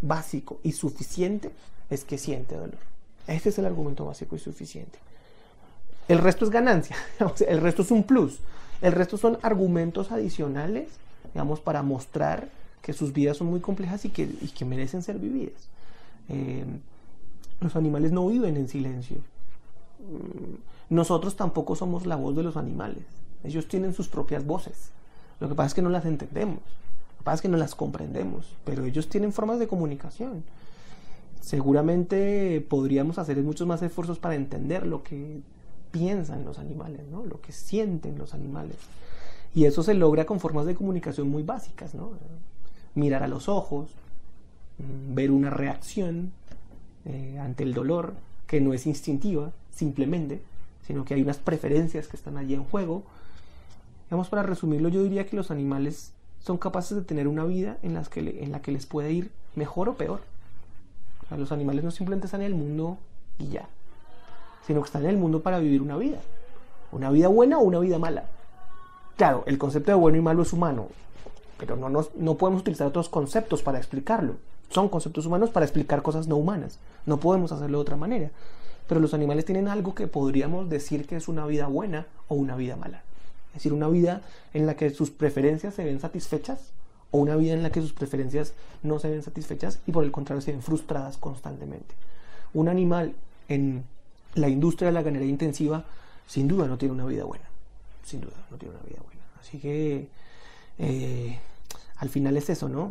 básico y suficiente es que siente dolor. Este es el argumento básico y suficiente. El resto es ganancia, el resto es un plus, el resto son argumentos adicionales, digamos, para mostrar que sus vidas son muy complejas y que merecen ser vividas. Los animales no viven en silencio. Nosotros tampoco somos la voz de los animales. Ellos tienen sus propias voces. Lo que pasa es que no las entendemos, lo que pasa es que no las comprendemos, pero ellos tienen formas de comunicación. Seguramente podríamos hacer muchos más esfuerzos para entender lo que piensan los animales, ¿no?, lo que sienten los animales, y eso se logra con formas de comunicación muy básicas, ¿no?, mirar a los ojos, ver una reacción ante el dolor, que no es instintiva simplemente, sino que hay unas preferencias que están allí en juego. Digamos, para resumirlo, yo diría que los animales son capaces de tener una vida en la que les puede ir mejor o peor. O sea, los animales no simplemente están en el mundo y ya, sino que están en el mundo para vivir una vida buena o una vida mala. Claro, el concepto de bueno y malo es humano, pero no podemos utilizar otros conceptos para explicarlo. Son conceptos humanos para explicar cosas no humanas, no podemos hacerlo de otra manera. Pero los animales tienen algo que podríamos decir que es una vida buena o una vida mala. Es decir, una vida en la que sus preferencias se ven satisfechas o una vida en la que sus preferencias no se ven satisfechas y por el contrario se ven frustradas constantemente. Un animal en la industria de la ganadería intensiva sin duda no tiene una vida buena, sin duda no tiene una vida buena. Así que al final es eso, ¿no?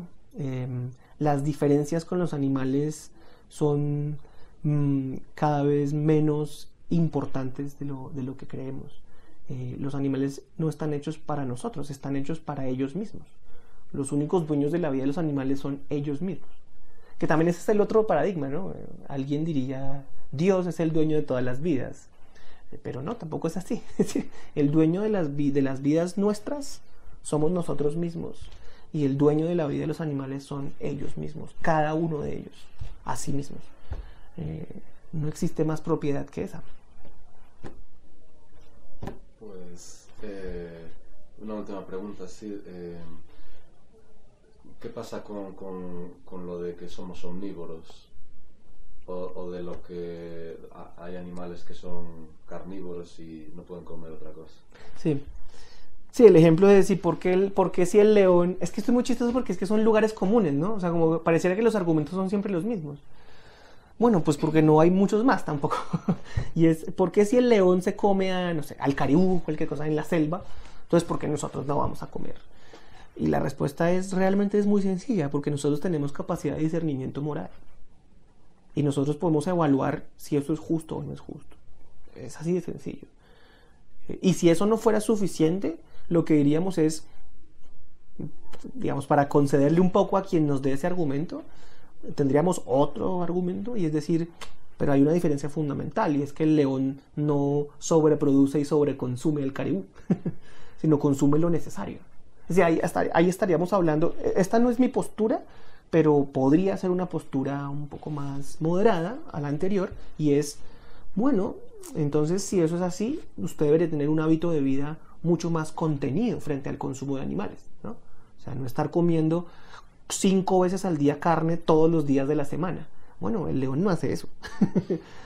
Las diferencias con los animales son cada vez menos importantes de lo que creemos. Los animales no están hechos para nosotros, están hechos para ellos mismos. Los únicos dueños de la vida de los animales son ellos mismos, que también ese es el otro paradigma, ¿no? Alguien diría, Dios es el dueño de todas las vidas, pero no, tampoco es así. Es decir, el dueño de las vidas nuestras somos nosotros mismos, y el dueño de la vida de los animales son ellos mismos, cada uno de ellos, a sí mismos. No existe más propiedad que esa. Pues una última pregunta, sí, ¿qué pasa con lo de que somos omnívoros? O de lo que hay animales que son carnívoros y no pueden comer otra cosa. Sí, Sí, el ejemplo de decir, ¿por qué si el león? Es que esto es muy chistoso porque es que son lugares comunes, ¿no? O sea, como pareciera que los argumentos son siempre los mismos. Bueno, pues porque no hay muchos más tampoco. Y es, ¿por qué si el león se come a, no sé, al caribú, cualquier cosa en la selva? Entonces, ¿por qué nosotros no vamos a comer? Y la respuesta es, realmente es muy sencilla, porque nosotros tenemos capacidad de discernimiento moral. Y nosotros podemos evaluar si eso es justo o no es justo. Es así de sencillo. Y si eso no fuera suficiente, lo que diríamos es, digamos, para concederle un poco a quien nos dé ese argumento, tendríamos otro argumento, y es decir, pero hay una diferencia fundamental, y es que el león no sobreproduce y sobreconsume el caribú, sino consume lo necesario. O sea, ahí estaríamos hablando, esta no es mi postura, pero podría ser una postura un poco más moderada a la anterior, y es, bueno, entonces si eso es así, usted debería tener un hábito de vida mucho más contenido frente al consumo de animales, ¿no? O sea, no estar comiendo 5 veces al día carne todos los días de la semana. Bueno, el león no hace eso.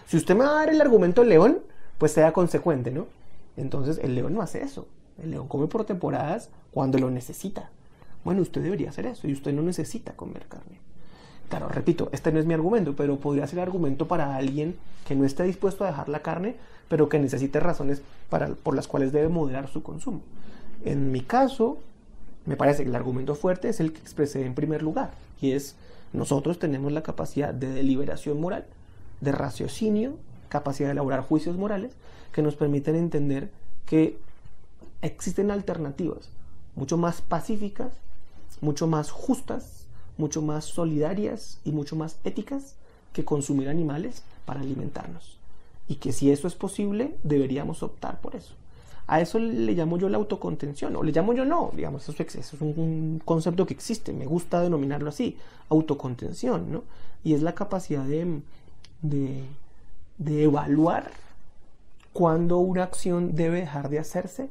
Si usted me va a dar el argumento del león, pues sea consecuente, ¿no? Entonces, el león no hace eso. El león come por temporadas cuando lo necesita. Bueno, usted debería hacer eso y usted no necesita comer carne. Claro, repito, este no es mi argumento, pero podría ser argumento para alguien que no esté dispuesto a dejar la carne, pero que necesite razones por las cuales debe moderar su consumo. En mi caso, me parece que el argumento fuerte es el que expresé en primer lugar, y es, nosotros tenemos la capacidad de deliberación moral, de raciocinio, capacidad de elaborar juicios morales, que nos permiten entender que existen alternativas mucho más pacíficas, mucho más justas, mucho más solidarias y mucho más éticas que consumir animales para alimentarnos. Y que si eso es posible, deberíamos optar por eso. A eso le llamo yo la autocontención, o le llamo yo no, digamos, eso es un concepto que existe, me gusta denominarlo así, autocontención, ¿no? Y es la capacidad de evaluar cuándo una acción debe dejar de hacerse,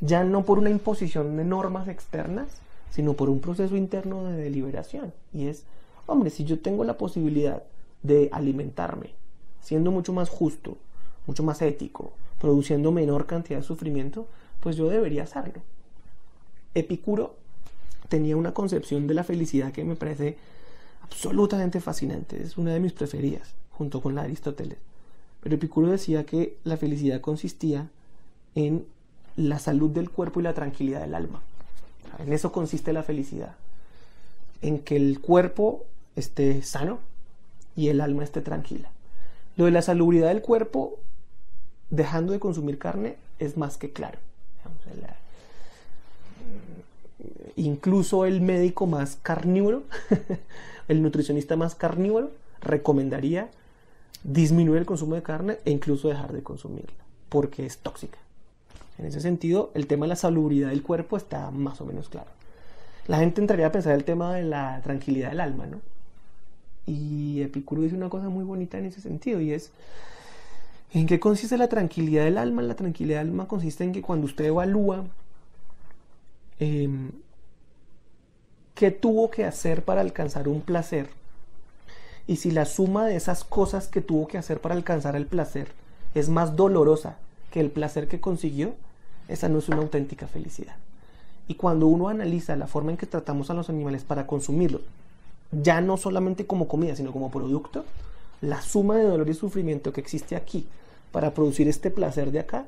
ya no por una imposición de normas externas, sino por un proceso interno de deliberación. Y es, hombre, si yo tengo la posibilidad de alimentarme, siendo mucho más justo, mucho más ético, produciendo menor cantidad de sufrimiento, pues yo debería hacerlo. Epicuro tenía una concepción de la felicidad que me parece absolutamente fascinante, es una de mis preferidas, junto con la de Aristóteles. Pero Epicuro decía que la felicidad consistía en la salud del cuerpo y la tranquilidad del alma. En eso consiste la felicidad, en que el cuerpo esté sano y el alma esté tranquila. Lo de la salubridad del cuerpo, dejando de consumir carne, es más que claro. Incluso el médico más carnívoro, el nutricionista más carnívoro, recomendaría disminuir el consumo de carne e incluso dejar de consumirla, porque es tóxica. En ese sentido, el tema de la salubridad del cuerpo está más o menos claro. La gente entraría a pensar el tema de la tranquilidad del alma, ¿no? Y Epicuro dice una cosa muy bonita en ese sentido, y es, ¿en qué consiste la tranquilidad del alma? La tranquilidad del alma consiste en que cuando usted evalúa qué tuvo que hacer para alcanzar un placer, y si la suma de esas cosas que tuvo que hacer para alcanzar el placer es más dolorosa que el placer que consiguió, esa no es una auténtica felicidad. Y cuando uno analiza la forma en que tratamos a los animales para consumirlos, ya no solamente como comida, sino como producto, la suma de dolor y sufrimiento que existe aquí para producir este placer de acá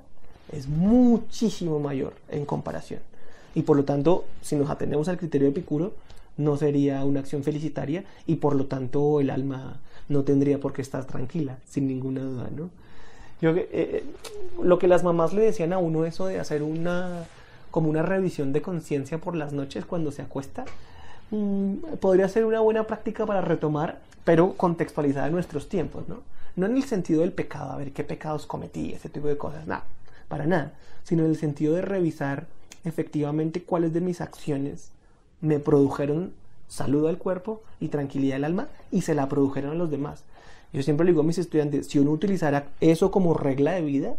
es muchísimo mayor en comparación. Y por lo tanto, si nos atenemos al criterio de Epicuro, no sería una acción felicitaria, y por lo tanto el alma no tendría por qué estar tranquila, sin ninguna duda, ¿no? Yo, lo que las mamás le decían a uno, eso de hacer como una revisión de conciencia por las noches cuando se acuesta, podría ser una buena práctica para retomar, pero contextualizada en nuestros tiempos, ¿no? No en el sentido del pecado, a ver qué pecados cometí, ese tipo de cosas, nada, para nada, sino en el sentido de revisar efectivamente cuáles de mis acciones me produjeron salud al cuerpo y tranquilidad al alma, y se la produjeron a los demás. Yo siempre le digo a mis estudiantes, si uno utilizara eso como regla de vida,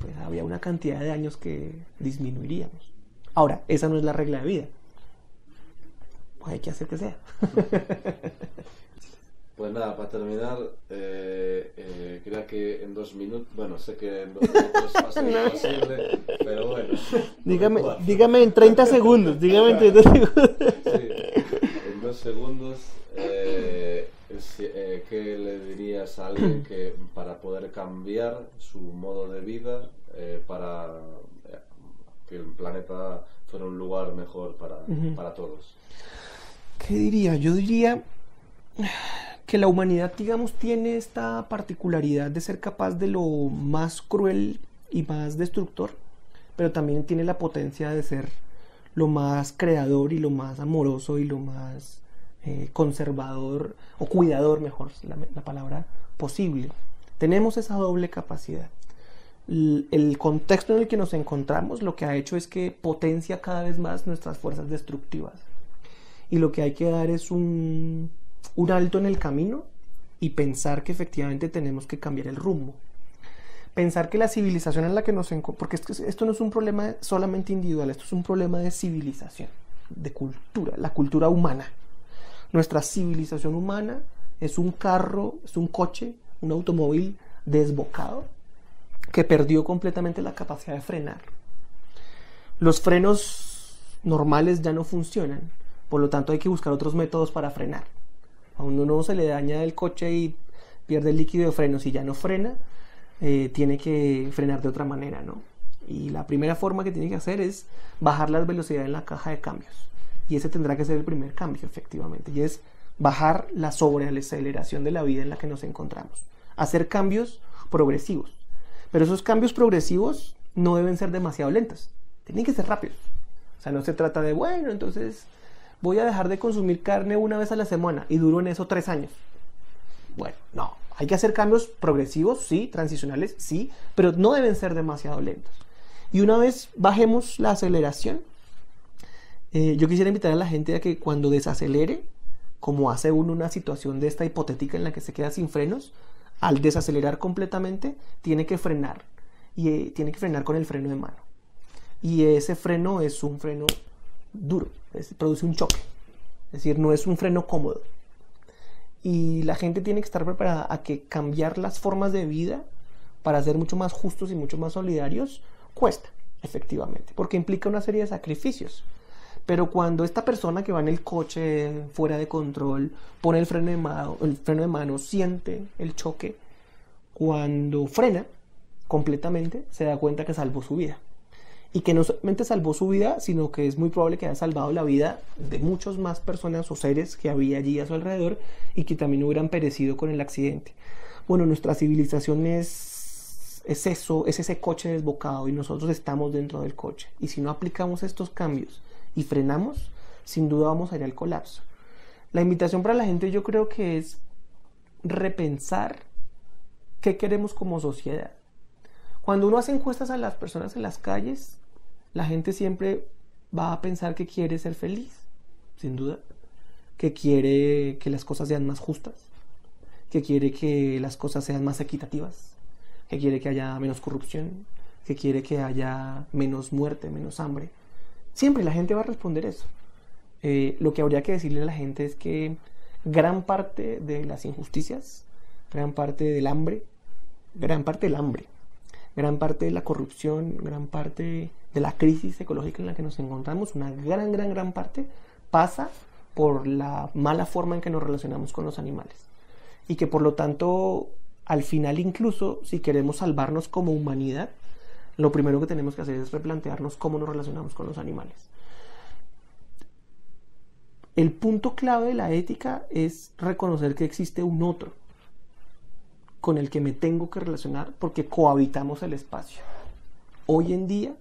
pues había una cantidad de años que disminuiríamos. Ahora, esa no es la regla de vida. Pues hay que hacer que sea. Pues nada, para terminar, quería que que en 2 minutos, bueno, sé que en 2 minutos pasa imposible, pero bueno. Dígame en 30 segundos, dígame en 30 segundos. Sí, en 2 segundos, ¿qué le dirías a alguien que para poder cambiar su modo de vida, para que el planeta fuera un lugar mejor para todos? ¿Qué diría? Yo diría que la humanidad, digamos, tiene esta particularidad de ser capaz de lo más cruel y más destructor, pero también tiene la potencia de ser lo más creador y lo más amoroso y lo más conservador o cuidador, mejor la palabra, posible. Tenemos esa doble capacidad. El contexto en el que nos encontramos lo que ha hecho es que potencia cada vez más nuestras fuerzas destructivas. Y lo que hay que dar es un alto en el camino y pensar que efectivamente tenemos que cambiar el rumbo. Pensar que la civilización en la que nos encontramos, porque esto no es un problema solamente individual, esto es un problema de civilización, de cultura, la cultura humana. Nuestra civilización humana es un carro, es un coche, un automóvil desbocado que perdió completamente la capacidad de frenar. Los frenos normales ya no funcionan, por lo tanto hay que buscar otros métodos para frenar. A uno se le daña el coche y pierde el líquido de frenos y ya no frena, tiene que frenar de otra manera, ¿no? Y la primera forma que tiene que hacer es bajar las velocidades en la caja de cambios. Y ese tendrá que ser el primer cambio, efectivamente, y es bajar la sobreaceleración de la vida en la que nos encontramos. Hacer cambios progresivos. Pero esos cambios progresivos no deben ser demasiado lentos, tienen que ser rápidos. O sea, no se trata de, bueno, entonces voy a dejar de consumir carne una vez a la semana y duro en eso 3 años. Bueno, no, hay que hacer cambios progresivos, sí, transicionales, sí, pero no deben ser demasiado lentos. Y una vez bajemos la aceleración, yo quisiera invitar a la gente a que cuando desacelere, como hace uno una situación de esta hipotética en la que se queda sin frenos, al desacelerar completamente tiene que frenar, y tiene que frenar con el freno de mano. Y ese freno es un freno duro, produce un choque, es decir, no es un freno cómodo. Y la gente tiene que estar preparada a que cambiar las formas de vida para ser mucho más justos y mucho más solidarios cuesta, efectivamente, porque implica una serie de sacrificios. Pero cuando esta persona que va en el coche fuera de control pone el freno de mano, siente el choque, cuando frena completamente se da cuenta que salvó su vida. Y que no solamente salvó su vida, sino que es muy probable que haya salvado la vida de muchas más personas o seres que había allí a su alrededor y que también hubieran perecido con el accidente. Bueno, nuestra civilización es eso, es ese coche desbocado y nosotros estamos dentro del coche. Y si no aplicamos estos cambios y frenamos, sin duda vamos a ir al colapso. La invitación para la gente, yo creo que es repensar qué queremos como sociedad. Cuando uno hace encuestas a las personas en las calles, la gente siempre va a pensar que quiere ser feliz, sin duda, que quiere que las cosas sean más justas, que quiere que las cosas sean más equitativas, que quiere que haya menos corrupción, que quiere que haya menos muerte, menos hambre. Siempre la gente va a responder eso. Lo que habría que decirle a la gente es que gran parte de las injusticias, gran parte de la corrupción, gran parte de la crisis ecológica en la que nos encontramos, una gran parte pasa por la mala forma en que nos relacionamos con los animales. Y que por lo tanto, al final incluso, si queremos salvarnos como humanidad, lo primero que tenemos que hacer es replantearnos cómo nos relacionamos con los animales. El punto clave de la ética es reconocer que existe un otro con el que me tengo que relacionar porque cohabitamos el espacio. Hoy en día,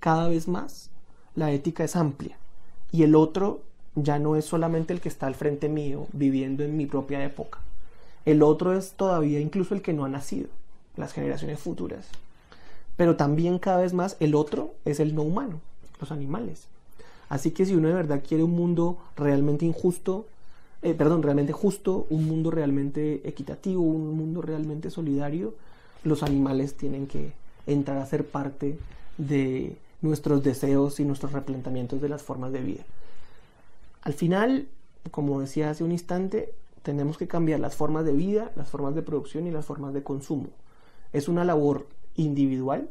cada vez más, la ética es amplia y el otro ya no es solamente el que está al frente mío viviendo en mi propia época. El otro es todavía incluso el que no ha nacido, las generaciones futuras. Pero también cada vez más el otro es el no humano, los animales. Así que si uno de verdad quiere un mundo realmente injusto, realmente justo, un mundo realmente equitativo, un mundo realmente solidario, los animales tienen que entrar a ser parte de nuestros deseos y nuestros replanteamientos de las formas de vida. Al final, como decía hace un instante, tenemos que cambiar las formas de vida, las formas de producción y las formas de consumo. Es una labor individual,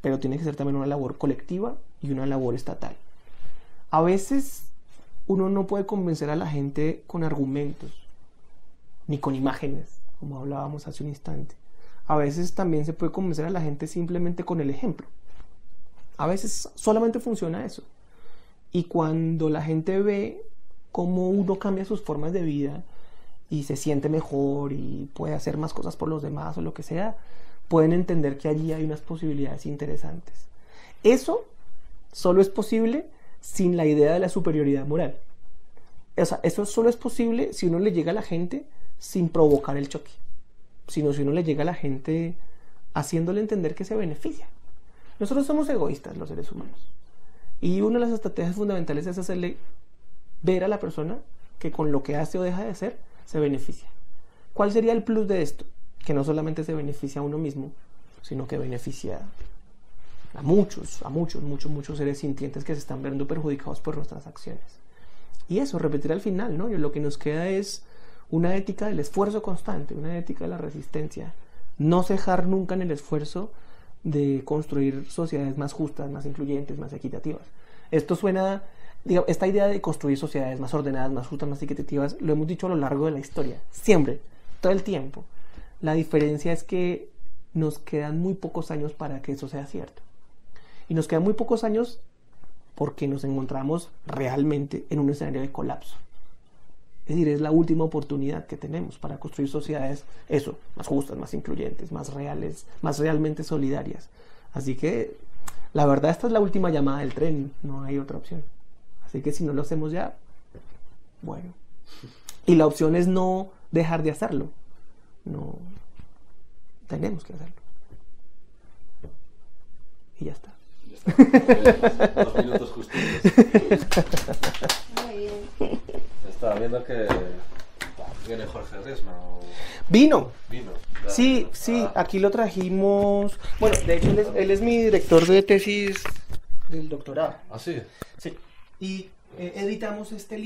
pero tiene que ser también una labor colectiva y una labor estatal. A veces uno no puede convencer a la gente con argumentos, ni con imágenes, como hablábamos hace un instante. A veces también se puede convencer a la gente simplemente con el ejemplo. A veces solamente funciona eso. Y cuando la gente ve cómo uno cambia sus formas de vida y se siente mejor y puede hacer más cosas por los demás o lo que sea, pueden entender que allí hay unas posibilidades interesantes. Eso solo es posible sin la idea de la superioridad moral. O sea, eso solo es posible si uno le llega a la gente sin provocar el choque, sino si uno le llega a la gente haciéndole entender que se beneficia. Nosotros somos egoístas los seres humanos, y una de las estrategias fundamentales es hacerle ver a la persona que con lo que hace o deja de hacer se beneficia. ¿Cuál sería el plus de esto? Que no solamente se beneficia a uno mismo, sino que beneficia a muchos seres sintientes que se están viendo perjudicados por nuestras acciones. Y eso, repetir al final, ¿no? Lo que nos queda es una ética del esfuerzo constante, una ética de la resistencia. No cejar nunca en el esfuerzo de construir sociedades más justas, más incluyentes, más equitativas. Esto suena, digamos, esta idea de construir sociedades más ordenadas, más justas, más equitativas, lo hemos dicho a lo largo de la historia, siempre, todo el tiempo. La diferencia es que nos quedan muy pocos años para que eso sea cierto. Y nos quedan muy pocos años porque nos encontramos realmente en un escenario de colapso. Es decir, es la última oportunidad que tenemos para construir sociedades, eso, más justas, más incluyentes, más reales, más realmente solidarias. Así que, la verdad, esta es la última llamada del tren, no hay otra opción. Así que si no lo hacemos ya, bueno. Y la opción es no dejar de hacerlo. No, tenemos que hacerlo. Y ya está. Ya está. 2 minutos justitos. Muy bien. Estaba viendo que viene Jorge Riesma. Vino. Sí, sí, aquí lo trajimos. Bueno, de hecho él es mi director de tesis del doctorado. ¿Ah, sí? Sí. Y editamos este libro.